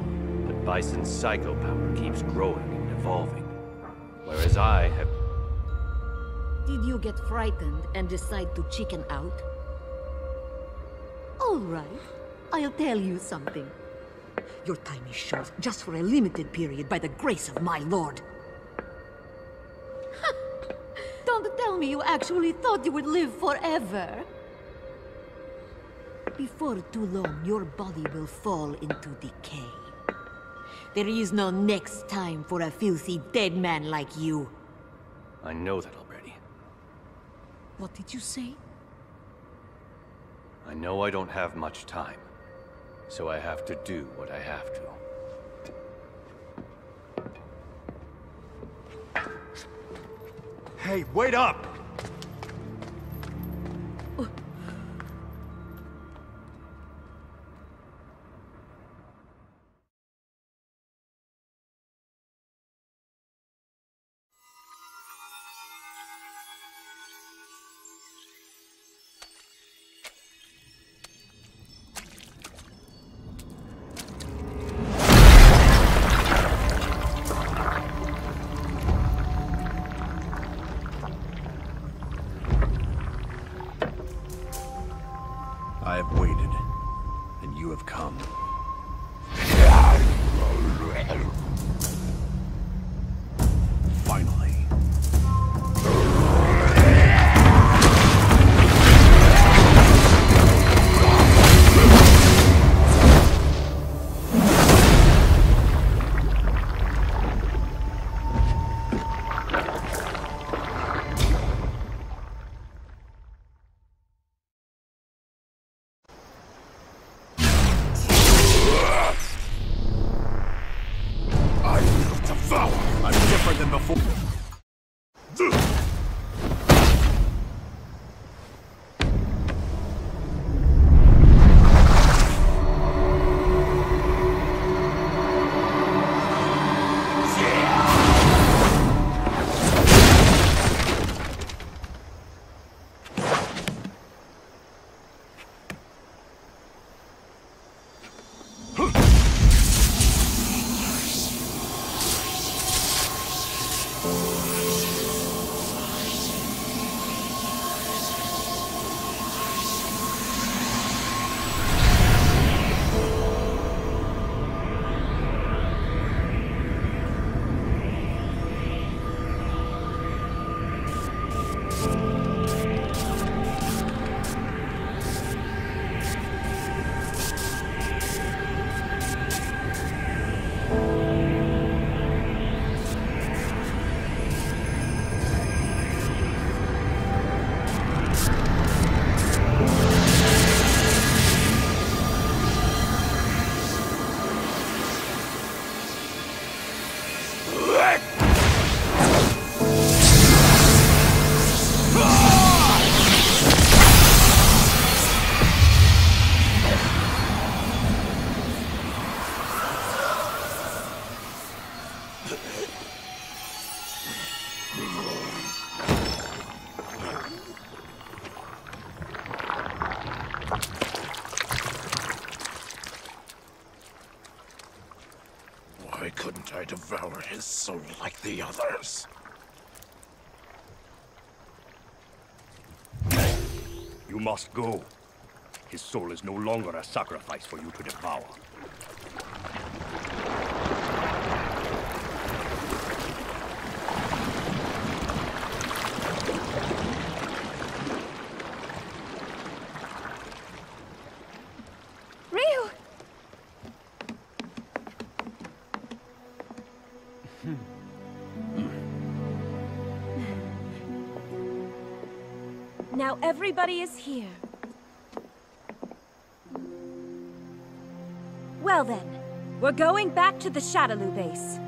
But Bison's psycho-power keeps growing and evolving. Whereas I have... Did you get frightened and decide to chicken out? All right, I'll tell you something. Your time is short, just for a limited period, by the grace of my lord. Don't tell me you actually thought you would live forever. Before too long, your body will fall into decay. There is no next time for a filthy dead man like you. I know that already. What did you say? I know I don't have much time. So I have to do what I have to. Hey, wait up! Couldn't I devour his soul like the others? You must go. His soul is no longer a sacrifice for you to devour. Now everybody is here. Well then, we're going back to the Shadaloo base.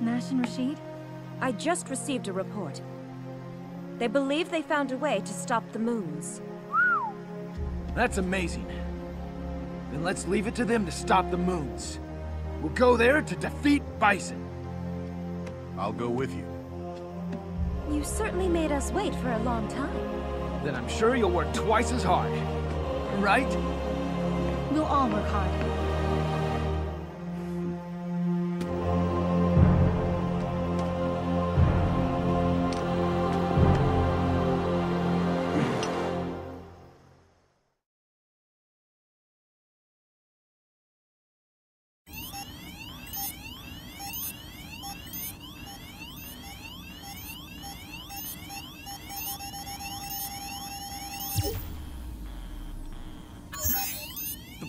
Nash and Rashid? I just received a report. They believe they found a way to stop the moons. That's amazing. Then let's leave it to them to stop the moons. We'll go there to defeat Bison. I'll go with you. You certainly made us wait for a long time. Then I'm sure you'll work twice as hard. Right? We'll all work hard.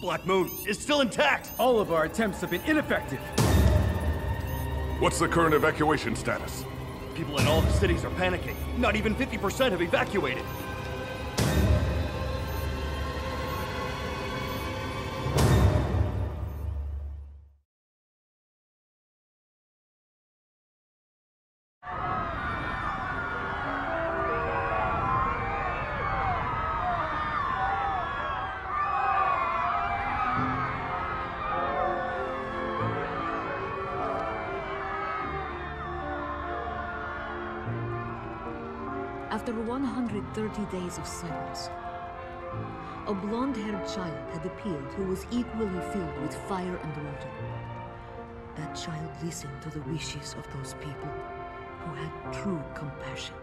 Black Moon is still intact! All of our attempts have been ineffective! What's the current evacuation status? People in all the cities are panicking. Not even 50% have evacuated. After 130 days of silence, a blonde-haired child had appeared who was equally filled with fire and water. That child listened to the wishes of those people who had true compassion.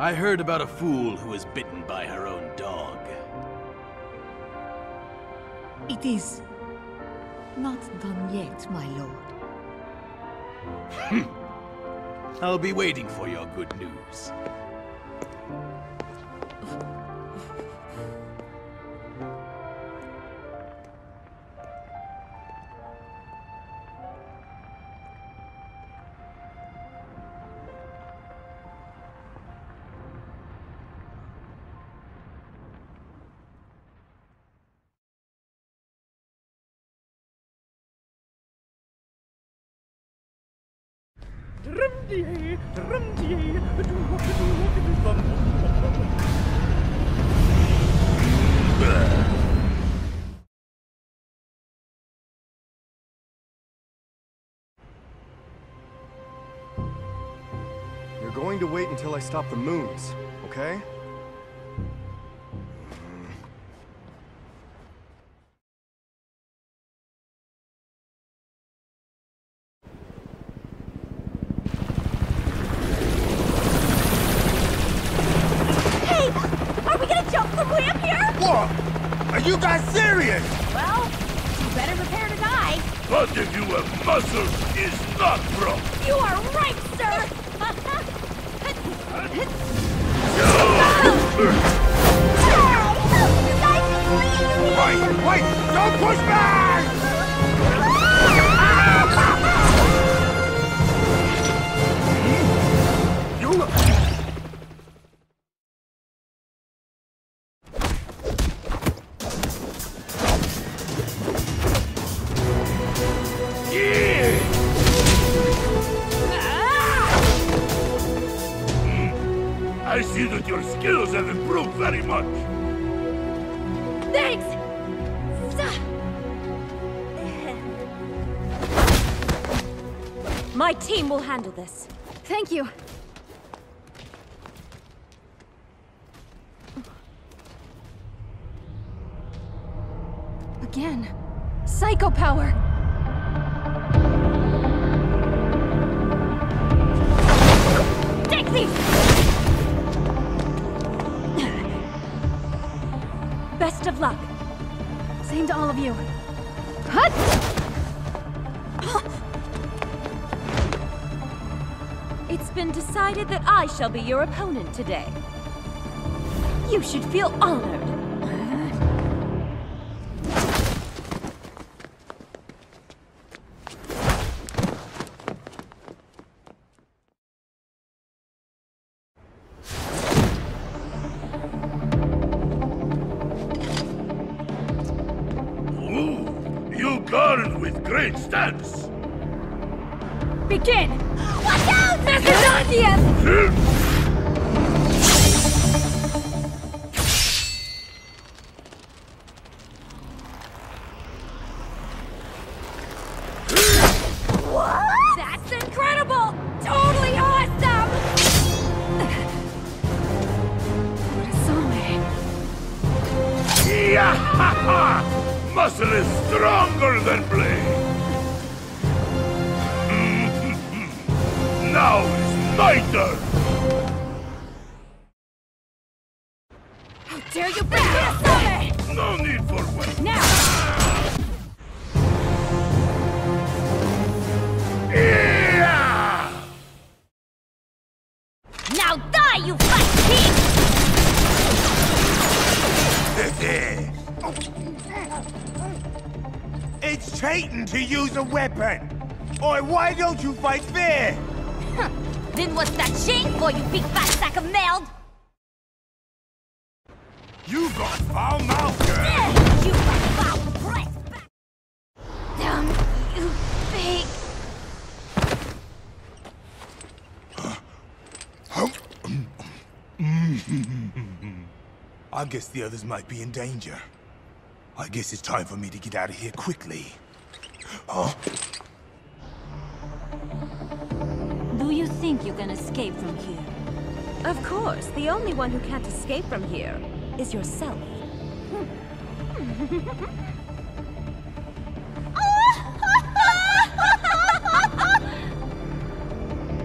I heard about a fool who was bitten by her own dog. It is not done yet, my lord. I'll be waiting for your good news. You're going to wait until I stop the moons, okay? I see that your skills have improved very much. Thanks! My team will handle this. Thank you. Again. Psycho-Power! Best of luck. Same to all of you. Hut! It's been decided that I shall be your opponent today. You should feel honored. To use a weapon! Or why don't you fight fair? Huh. Then what's that shame for, you big fat sack of meld? You got foul mouth, girl! Yeah, you got foul press back! Damn you, big... I guess the others might be in danger. I guess it's time for me to get out of here quickly. Oh. Do you think you can escape from here? Of course, the only one who can't escape from here is yourself.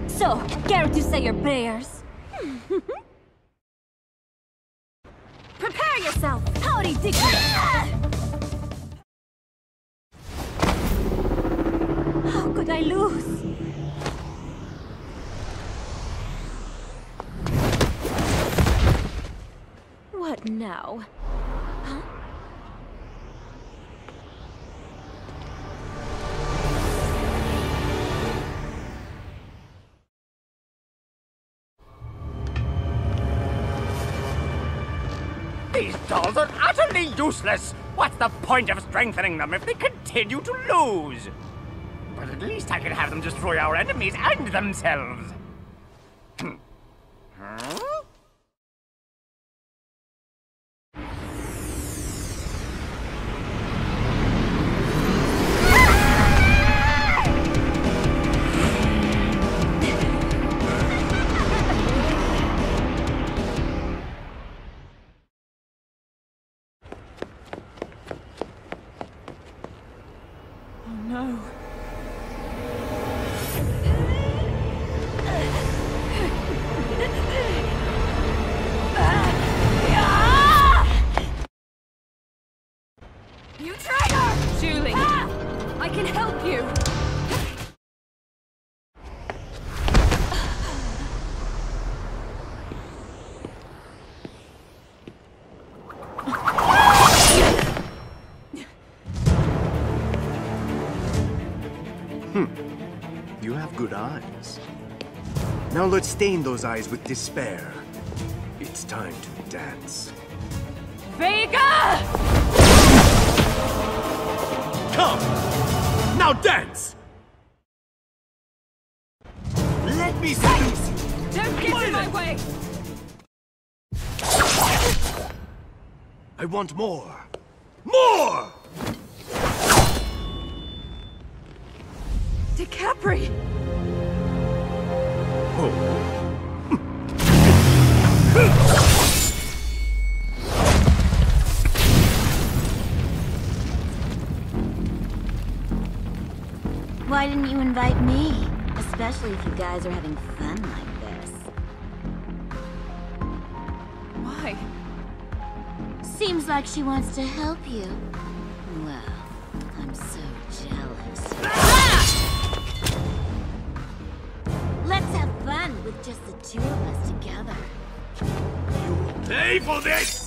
So, care to say your prayers? Prepare yourself! Howdy, Dick! I lose. What now? Huh? These dolls are utterly useless. What's the point of strengthening them if they continue to lose? But at least I can have them destroy our enemies and themselves! Huh? Now let's stain those eyes with despair. It's time to dance. Vega! Come! Now dance! Let me seduce you! Don't get in my way! I want more. More! DiCaprio! Oh. Why didn't you invite me? Especially if you guys are having fun like this. Why? Seems like she wants to help you. Well, I'm so jealous. Let's have fun with just the two of us together. You will pay for this!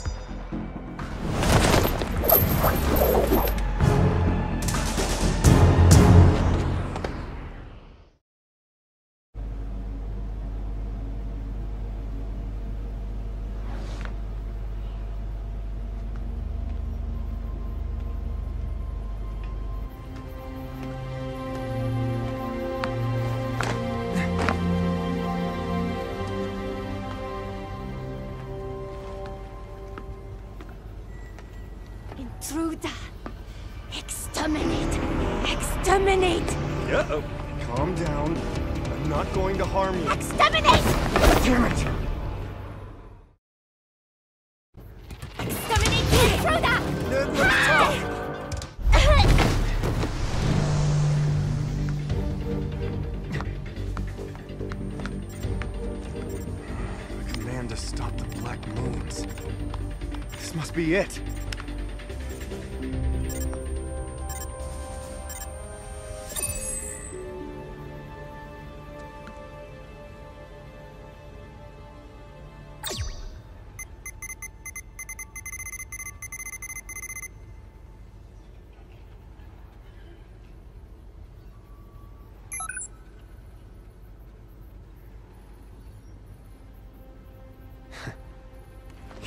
Be it.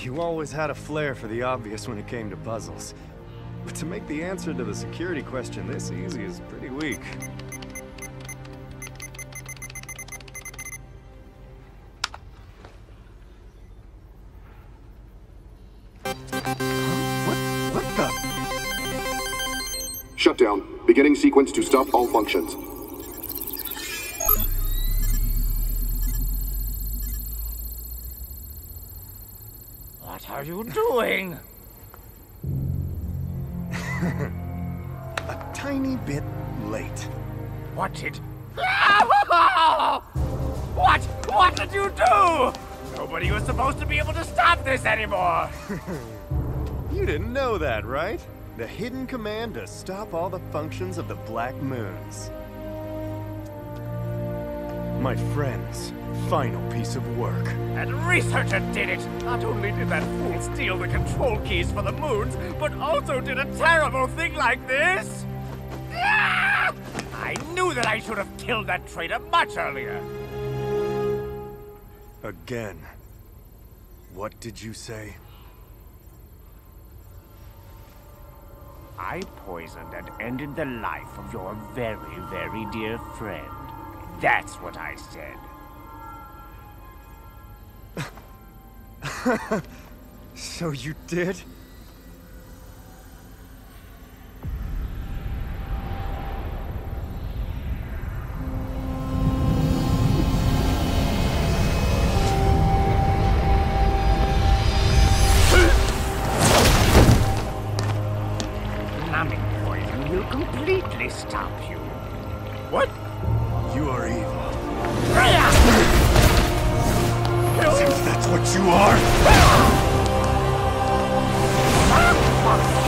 You always had a flair for the obvious when it came to puzzles. But to make the answer to the security question this easy is pretty weak. What the? Shutdown. Beginning sequence to stop all functions. What are you doing? A tiny bit late. What did... What? What did you do? Nobody was supposed to be able to stop this anymore. You didn't know that, right? The hidden command to stop all the functions of the Black Moons. My friends, final piece of work. That researcher did it! Not only did that fool steal the control keys for the moons, but also did a terrible thing like this! Ah! I knew that I should have killed that traitor much earlier! Again. What did you say? I poisoned and ended the life of your very, very dear friend. That's what I said. So you did? Numbing poison will completely stop you. What? You are evil. Since that's what you are,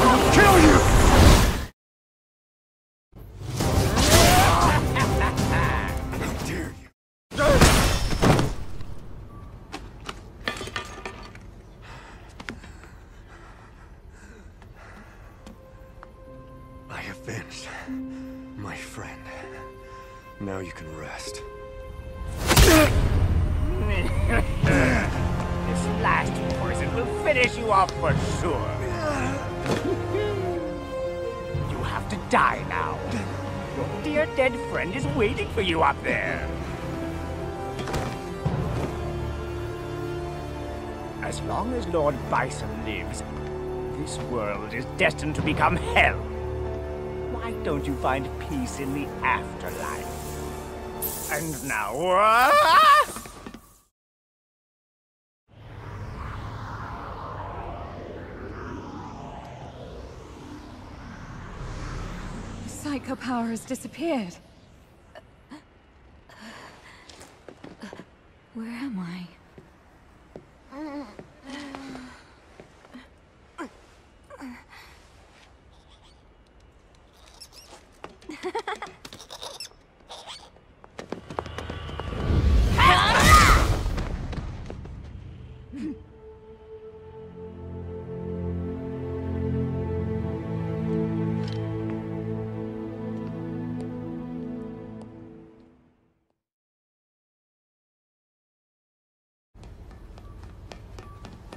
I'll kill you! How dare you? I avenged my friend. Now you can rest. This last poison will finish you off for sure. You have to die now. Your dear dead friend is waiting for you up there. As long as Lord Bison lives, This world is destined to become hell. Why don't you find peace in the afterlife? And now... Psycho-Power has disappeared. Where am I?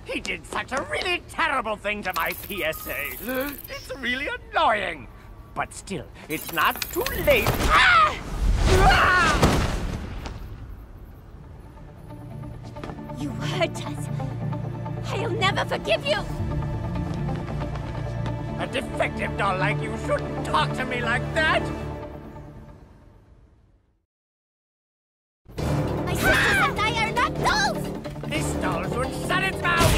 He did such a really terrible thing to my PSA. It's really annoying. But still, it's not too late. Ah! Ah! You hurt us. I'll never forgive you. A defective doll like you shouldn't talk to me like that. My sisters and I are not dolls. This doll should shut its mouth.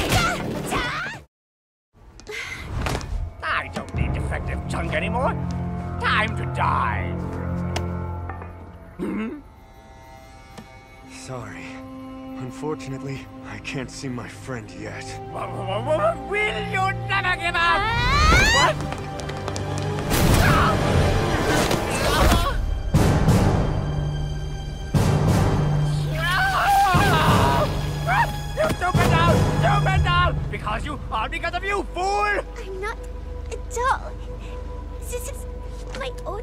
I don't need defective junk anymore. Time to die. Mm-hmm. Sorry. Unfortunately, I can't see my friend yet. Will you never give up? What? You stupid doll! Stupid doll! Because of you, fool! I'm not... doll. This is my own.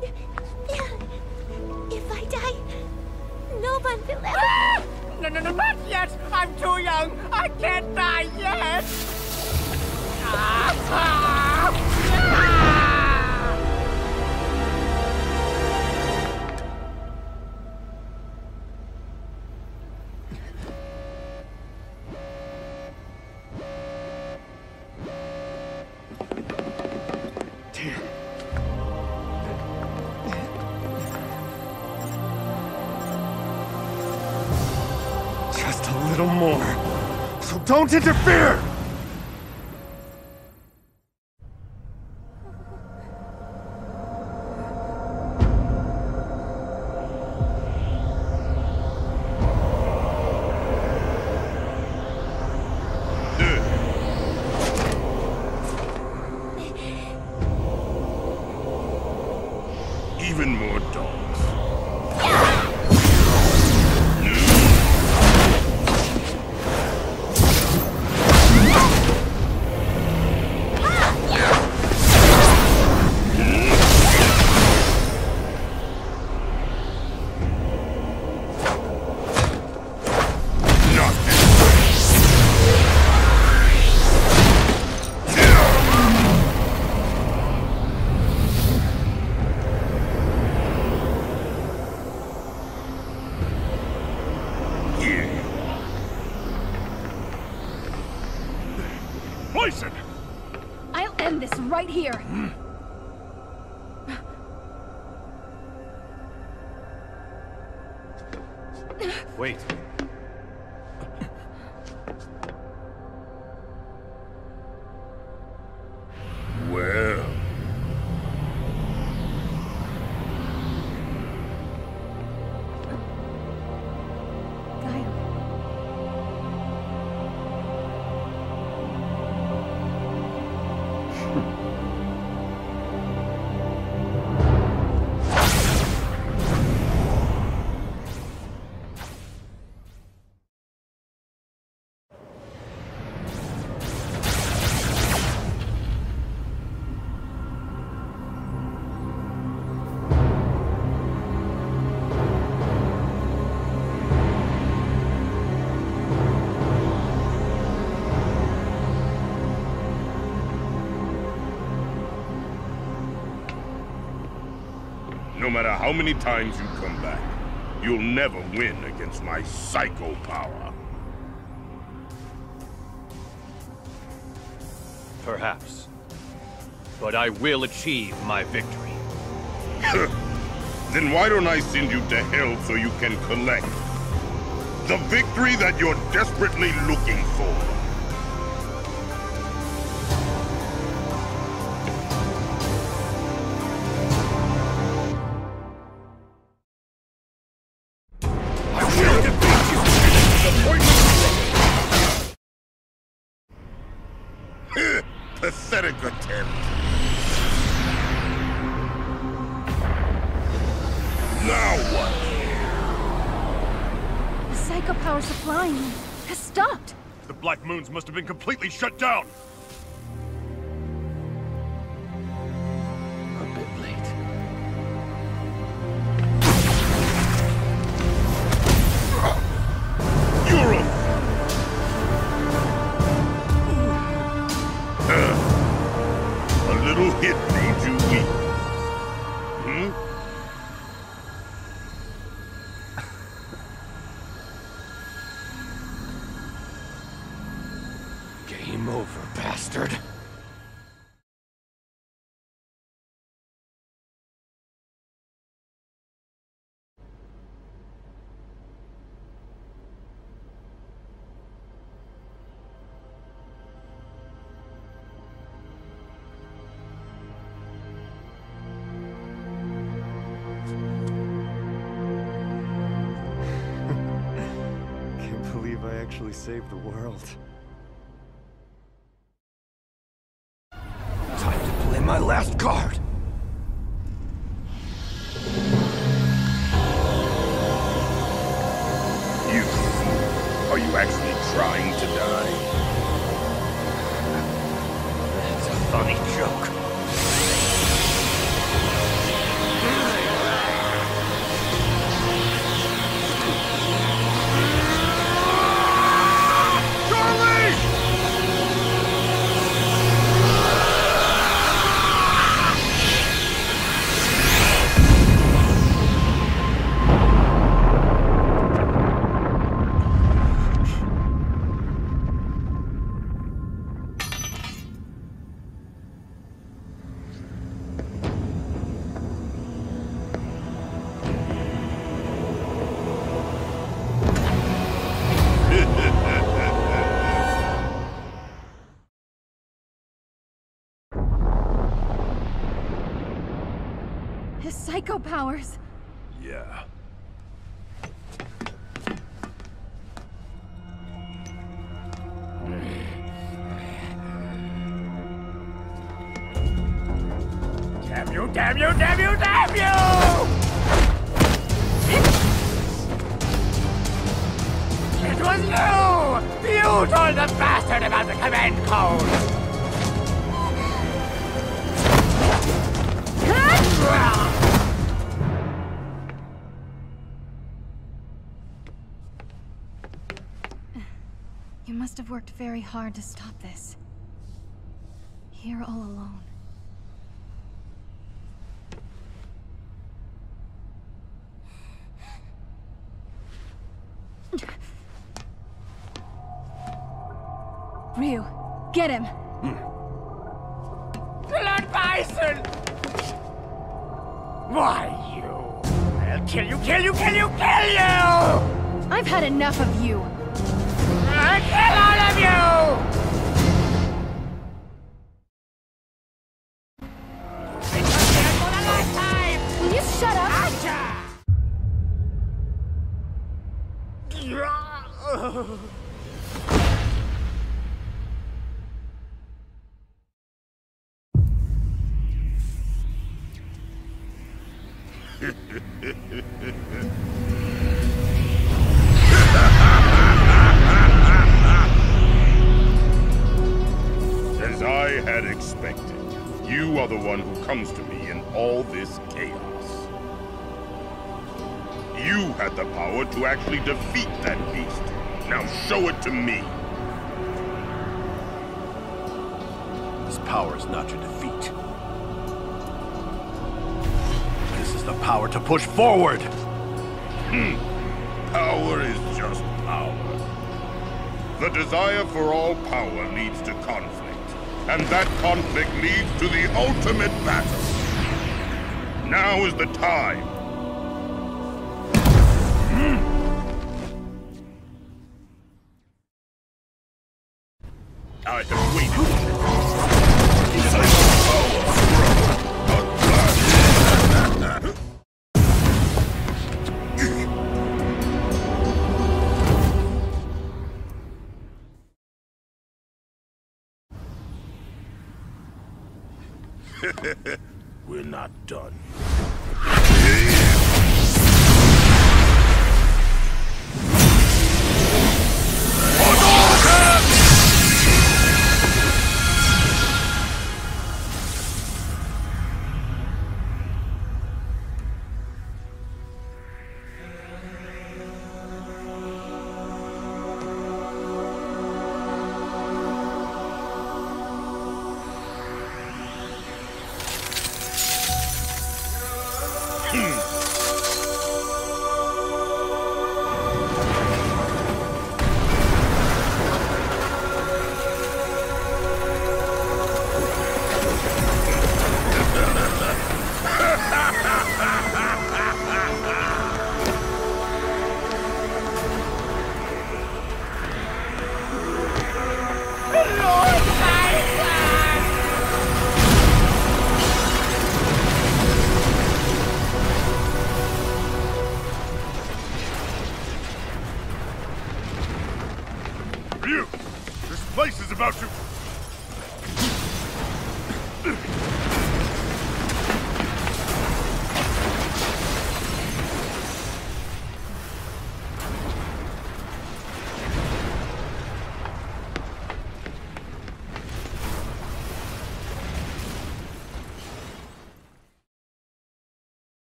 If I die, no one will ever. Ah! No, not yet. I'm too young. I can't die yet. Don't interfere! Even more dogs. Wait. Well. No matter how many times you come back, you'll never win against my Psycho-Power. Perhaps. But I will achieve my victory. Then why don't I send you to hell so you can collect the victory that you're desperately looking for? Must have been completely shut down. A bit late. Europe. A little hit made you weak. Save the world. Time to play my last card. You fool. Are you actually trying to die? That's a funny joke. Powers. Yeah. Damn you, damn you, damn you, damn you! It was you! You told the bastard about the command code! I've worked very hard to stop this. Here all alone. Ryu, get him! Blood Bison! Why you? I'll kill you, kill you, kill you, kill you! I've had enough of you. I kill all of you! It's not there for the last time! Will you shut up? Acha! Comes to me in all this chaos. You had the power to actually defeat that beast. Now show it to me. This power is not your defeat. This is the power to push forward. Power is just power. The desire for all power leads to conflict. and that conflict leads to the ultimate battle. Now is the time. I have waited. We're not done.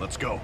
Let's go.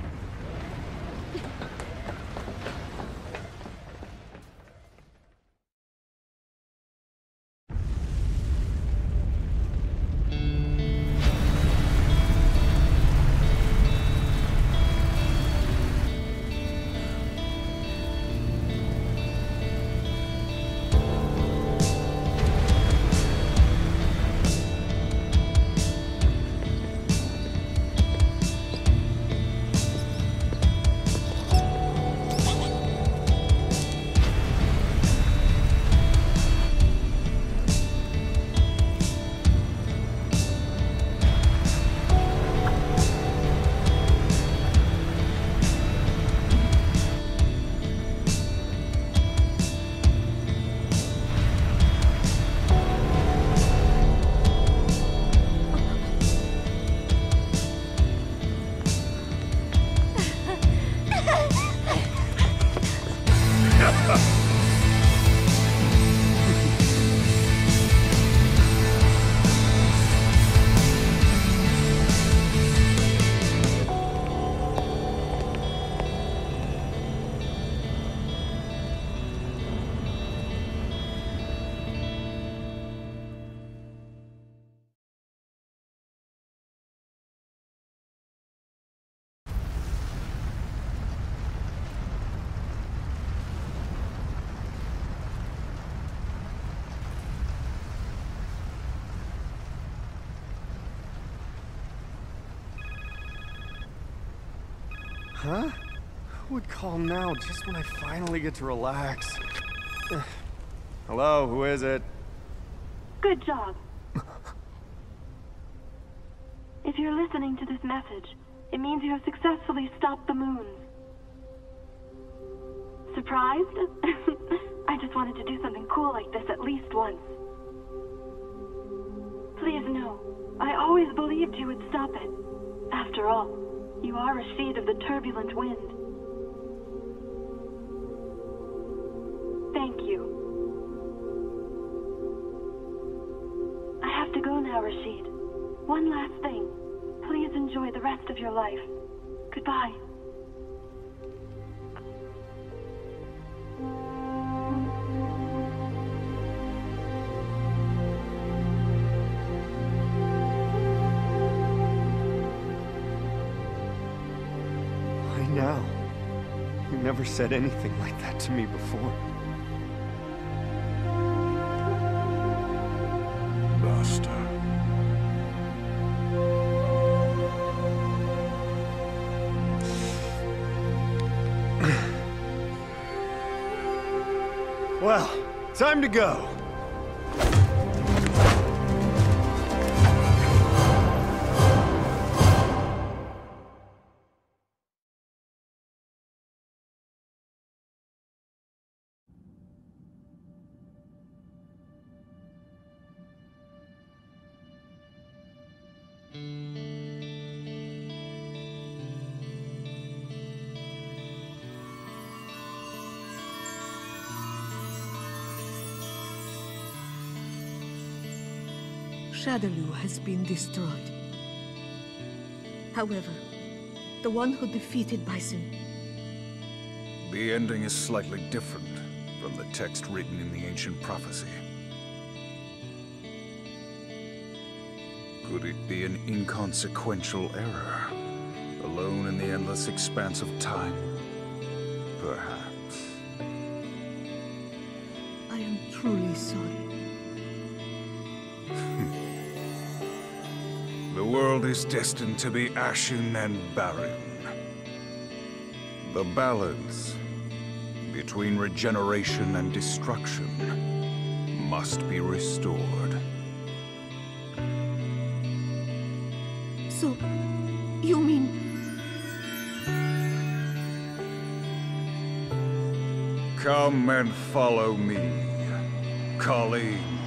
Huh? Who would call now, just when I finally get to relax? Hello, who is it? Good job. you're listening to this message, it means you have successfully stopped the moons. Surprised? I just wanted to do something cool like this at least once. Please know, I always believed you would stop it. After all, you are Rashid of the Turbulent Wind. Thank you. I have to go now, Rashid. One last thing. Please enjoy the rest of your life. Goodbye. Why now? You never said anything like that to me before. Well, time to go. Shadaloo has been destroyed. However, the one who defeated Bison... The ending is slightly different from the text written in the ancient prophecy. Could it be an inconsequential error? Alone in the endless expanse of time? Perhaps. I am truly sorry. The world is destined to be ashen and barren. The balance between regeneration and destruction must be restored. So, you mean... Come and follow me, Colleen.